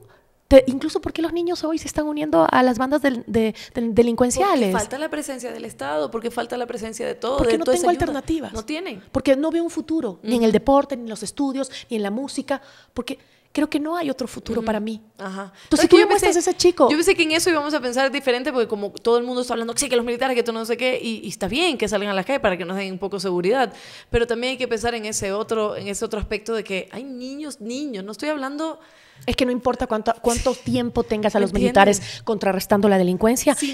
incluso porque los niños hoy se están uniendo a las bandas delincuenciales? Porque falta la presencia del Estado, porque falta la presencia de todo. Porque no tengo alternativas. No tienen. Porque no veo un futuro, ni en el deporte, ni en los estudios, ni en la música, porque creo que no hay otro futuro para mí. Ajá. Entonces, ¿tú le muestras a ese chico? Yo pensé que en eso íbamos a pensar diferente, porque como todo el mundo está hablando, que sí, que los militares, que tú no sé qué, y está bien que salgan a las calles para que nos den un poco de seguridad, pero también hay que pensar en ese otro aspecto de que hay niños, no estoy hablando... Es que no importa cuánto tiempo tengas a los militares contrarrestando la delincuencia, si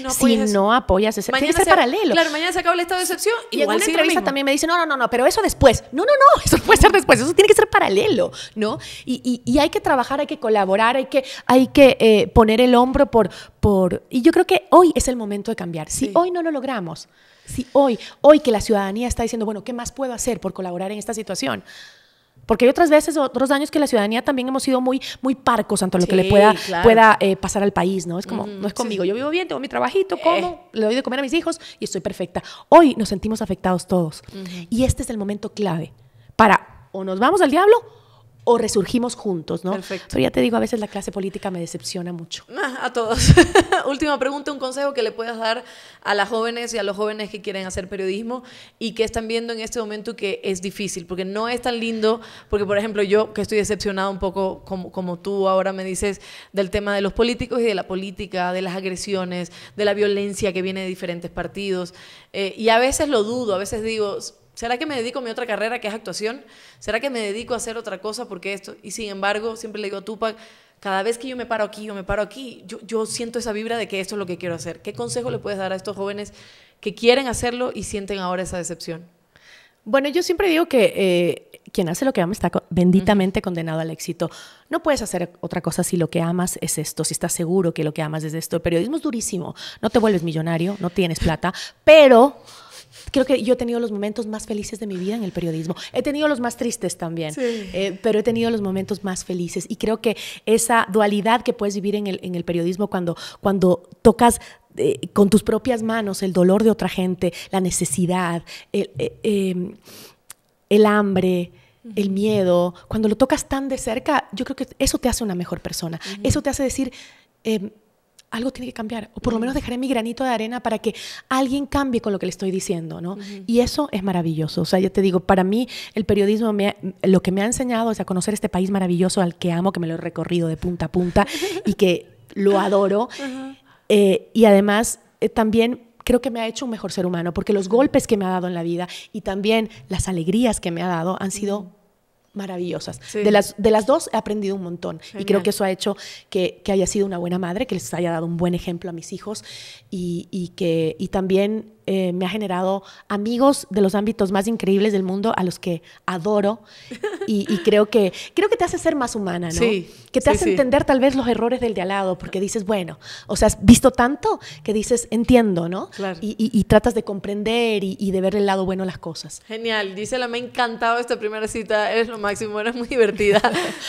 no apoyas ese... Tiene que ser paralelo. Claro, mañana se acaba el estado de excepción. Y en una entrevista también me dicen, no, pero eso después. No, eso puede ser después. Eso tiene que ser paralelo, ¿no? Y hay que trabajar, hay que colaborar, hay que poner el hombro por... Y yo creo que hoy es el momento de cambiar. Si sí. hoy no lo logramos, si hoy que la ciudadanía está diciendo, bueno, ¿qué más puedo hacer por colaborar en esta situación? Porque hay otras veces, otros años que la ciudadanía también hemos sido muy parcos ante lo que le pueda pasar al país, ¿no? Es como, no es conmigo, yo vivo bien, tengo mi trabajito, como, le doy de comer a mis hijos y estoy perfecta. Hoy nos sentimos afectados todos. Y este es el momento clave para o nos vamos al diablo o resurgimos juntos, ¿no? Perfecto. Pero ya te digo, a veces la clase política me decepciona mucho. A todos. Última pregunta, un consejo que le puedas dar a las jóvenes y a los jóvenes que quieren hacer periodismo y que están viendo en este momento que es difícil, porque no es tan lindo, porque por ejemplo yo que estoy decepcionada un poco, como tú ahora me dices, del tema de los políticos y de la política, de las agresiones, de la violencia que viene de diferentes partidos, y a veces lo dudo, a veces digo... ¿Será que me dedico a mi otra carrera, que es actuación? ¿Será que me dedico a hacer otra cosa porque esto? Y sin embargo, siempre le digo a Tupac, cada vez que yo me paro aquí, yo siento esa vibra de que esto es lo que quiero hacer. ¿Qué consejo le puedes dar a estos jóvenes que quieren hacerlo y sienten ahora esa decepción? Bueno, yo siempre digo que quien hace lo que ama está benditamente condenado al éxito. No puedes hacer otra cosa si lo que amas es esto, si estás seguro que lo que amas es esto. El periodismo es durísimo. No te vuelves millonario, no tienes plata, pero... Creo que yo he tenido los momentos más felices de mi vida en el periodismo. He tenido los más tristes también, sí. Pero he tenido los momentos más felices. Y creo que esa dualidad que puedes vivir en el periodismo cuando tocas con tus propias manos el dolor de otra gente, la necesidad, el hambre... el miedo, cuando lo tocas tan de cerca, yo creo que eso te hace una mejor persona. Eso te hace decir, algo tiene que cambiar, o por lo menos dejaré mi granito de arena para que alguien cambie con lo que le estoy diciendo, ¿no? Y eso es maravilloso. O sea, yo te digo, para mí el periodismo lo que me ha enseñado es a conocer este país maravilloso al que amo, que me lo he recorrido de punta a punta y que lo adoro. Y además también... Creo que me ha hecho un mejor ser humano, porque los golpes que me ha dado en la vida y también las alegrías que me ha dado han sido maravillosas. Sí. De las dos he aprendido un montón. Genial. Y creo que eso ha hecho que haya sido una buena madre, que les haya dado un buen ejemplo a mis hijos y también me ha generado amigos de los ámbitos más increíbles del mundo a los que adoro y creo que te hace ser más humana, ¿no? Sí, que te hace entender tal vez los errores del de al lado, porque dices, bueno, o sea, has visto tanto que dices, entiendo, ¿no? Claro. Y tratas de comprender y de ver el lado bueno a las cosas. Genial, Gisella, me ha encantado esta primera cita, eres lo máximo, eres muy divertida,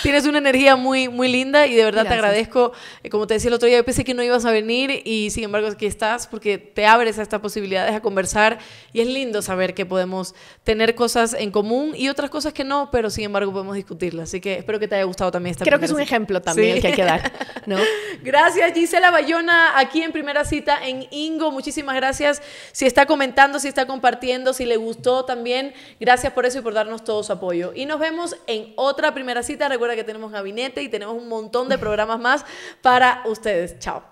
tienes una energía muy, muy linda y de verdad Gracias. Te agradezco, como te decía el otro día, yo pensé que no ibas a venir y sin embargo aquí estás porque te abres a esta posibilidad a conversar y es lindo saber que podemos tener cosas en común y otras cosas que no, pero sin embargo podemos discutirlas, así que espero que te haya gustado también esta primera cita. Creo que es un ejemplo también el que hay que dar, ¿no? Gracias, Gisella Bayona, aquí en Primera Cita en Ingo, muchísimas gracias, si está comentando, si está compartiendo, si le gustó también, gracias por eso y por darnos todo su apoyo, y nos vemos en otra Primera Cita. Recuerda que tenemos Gabinete y tenemos un montón de programas más para ustedes. Chao.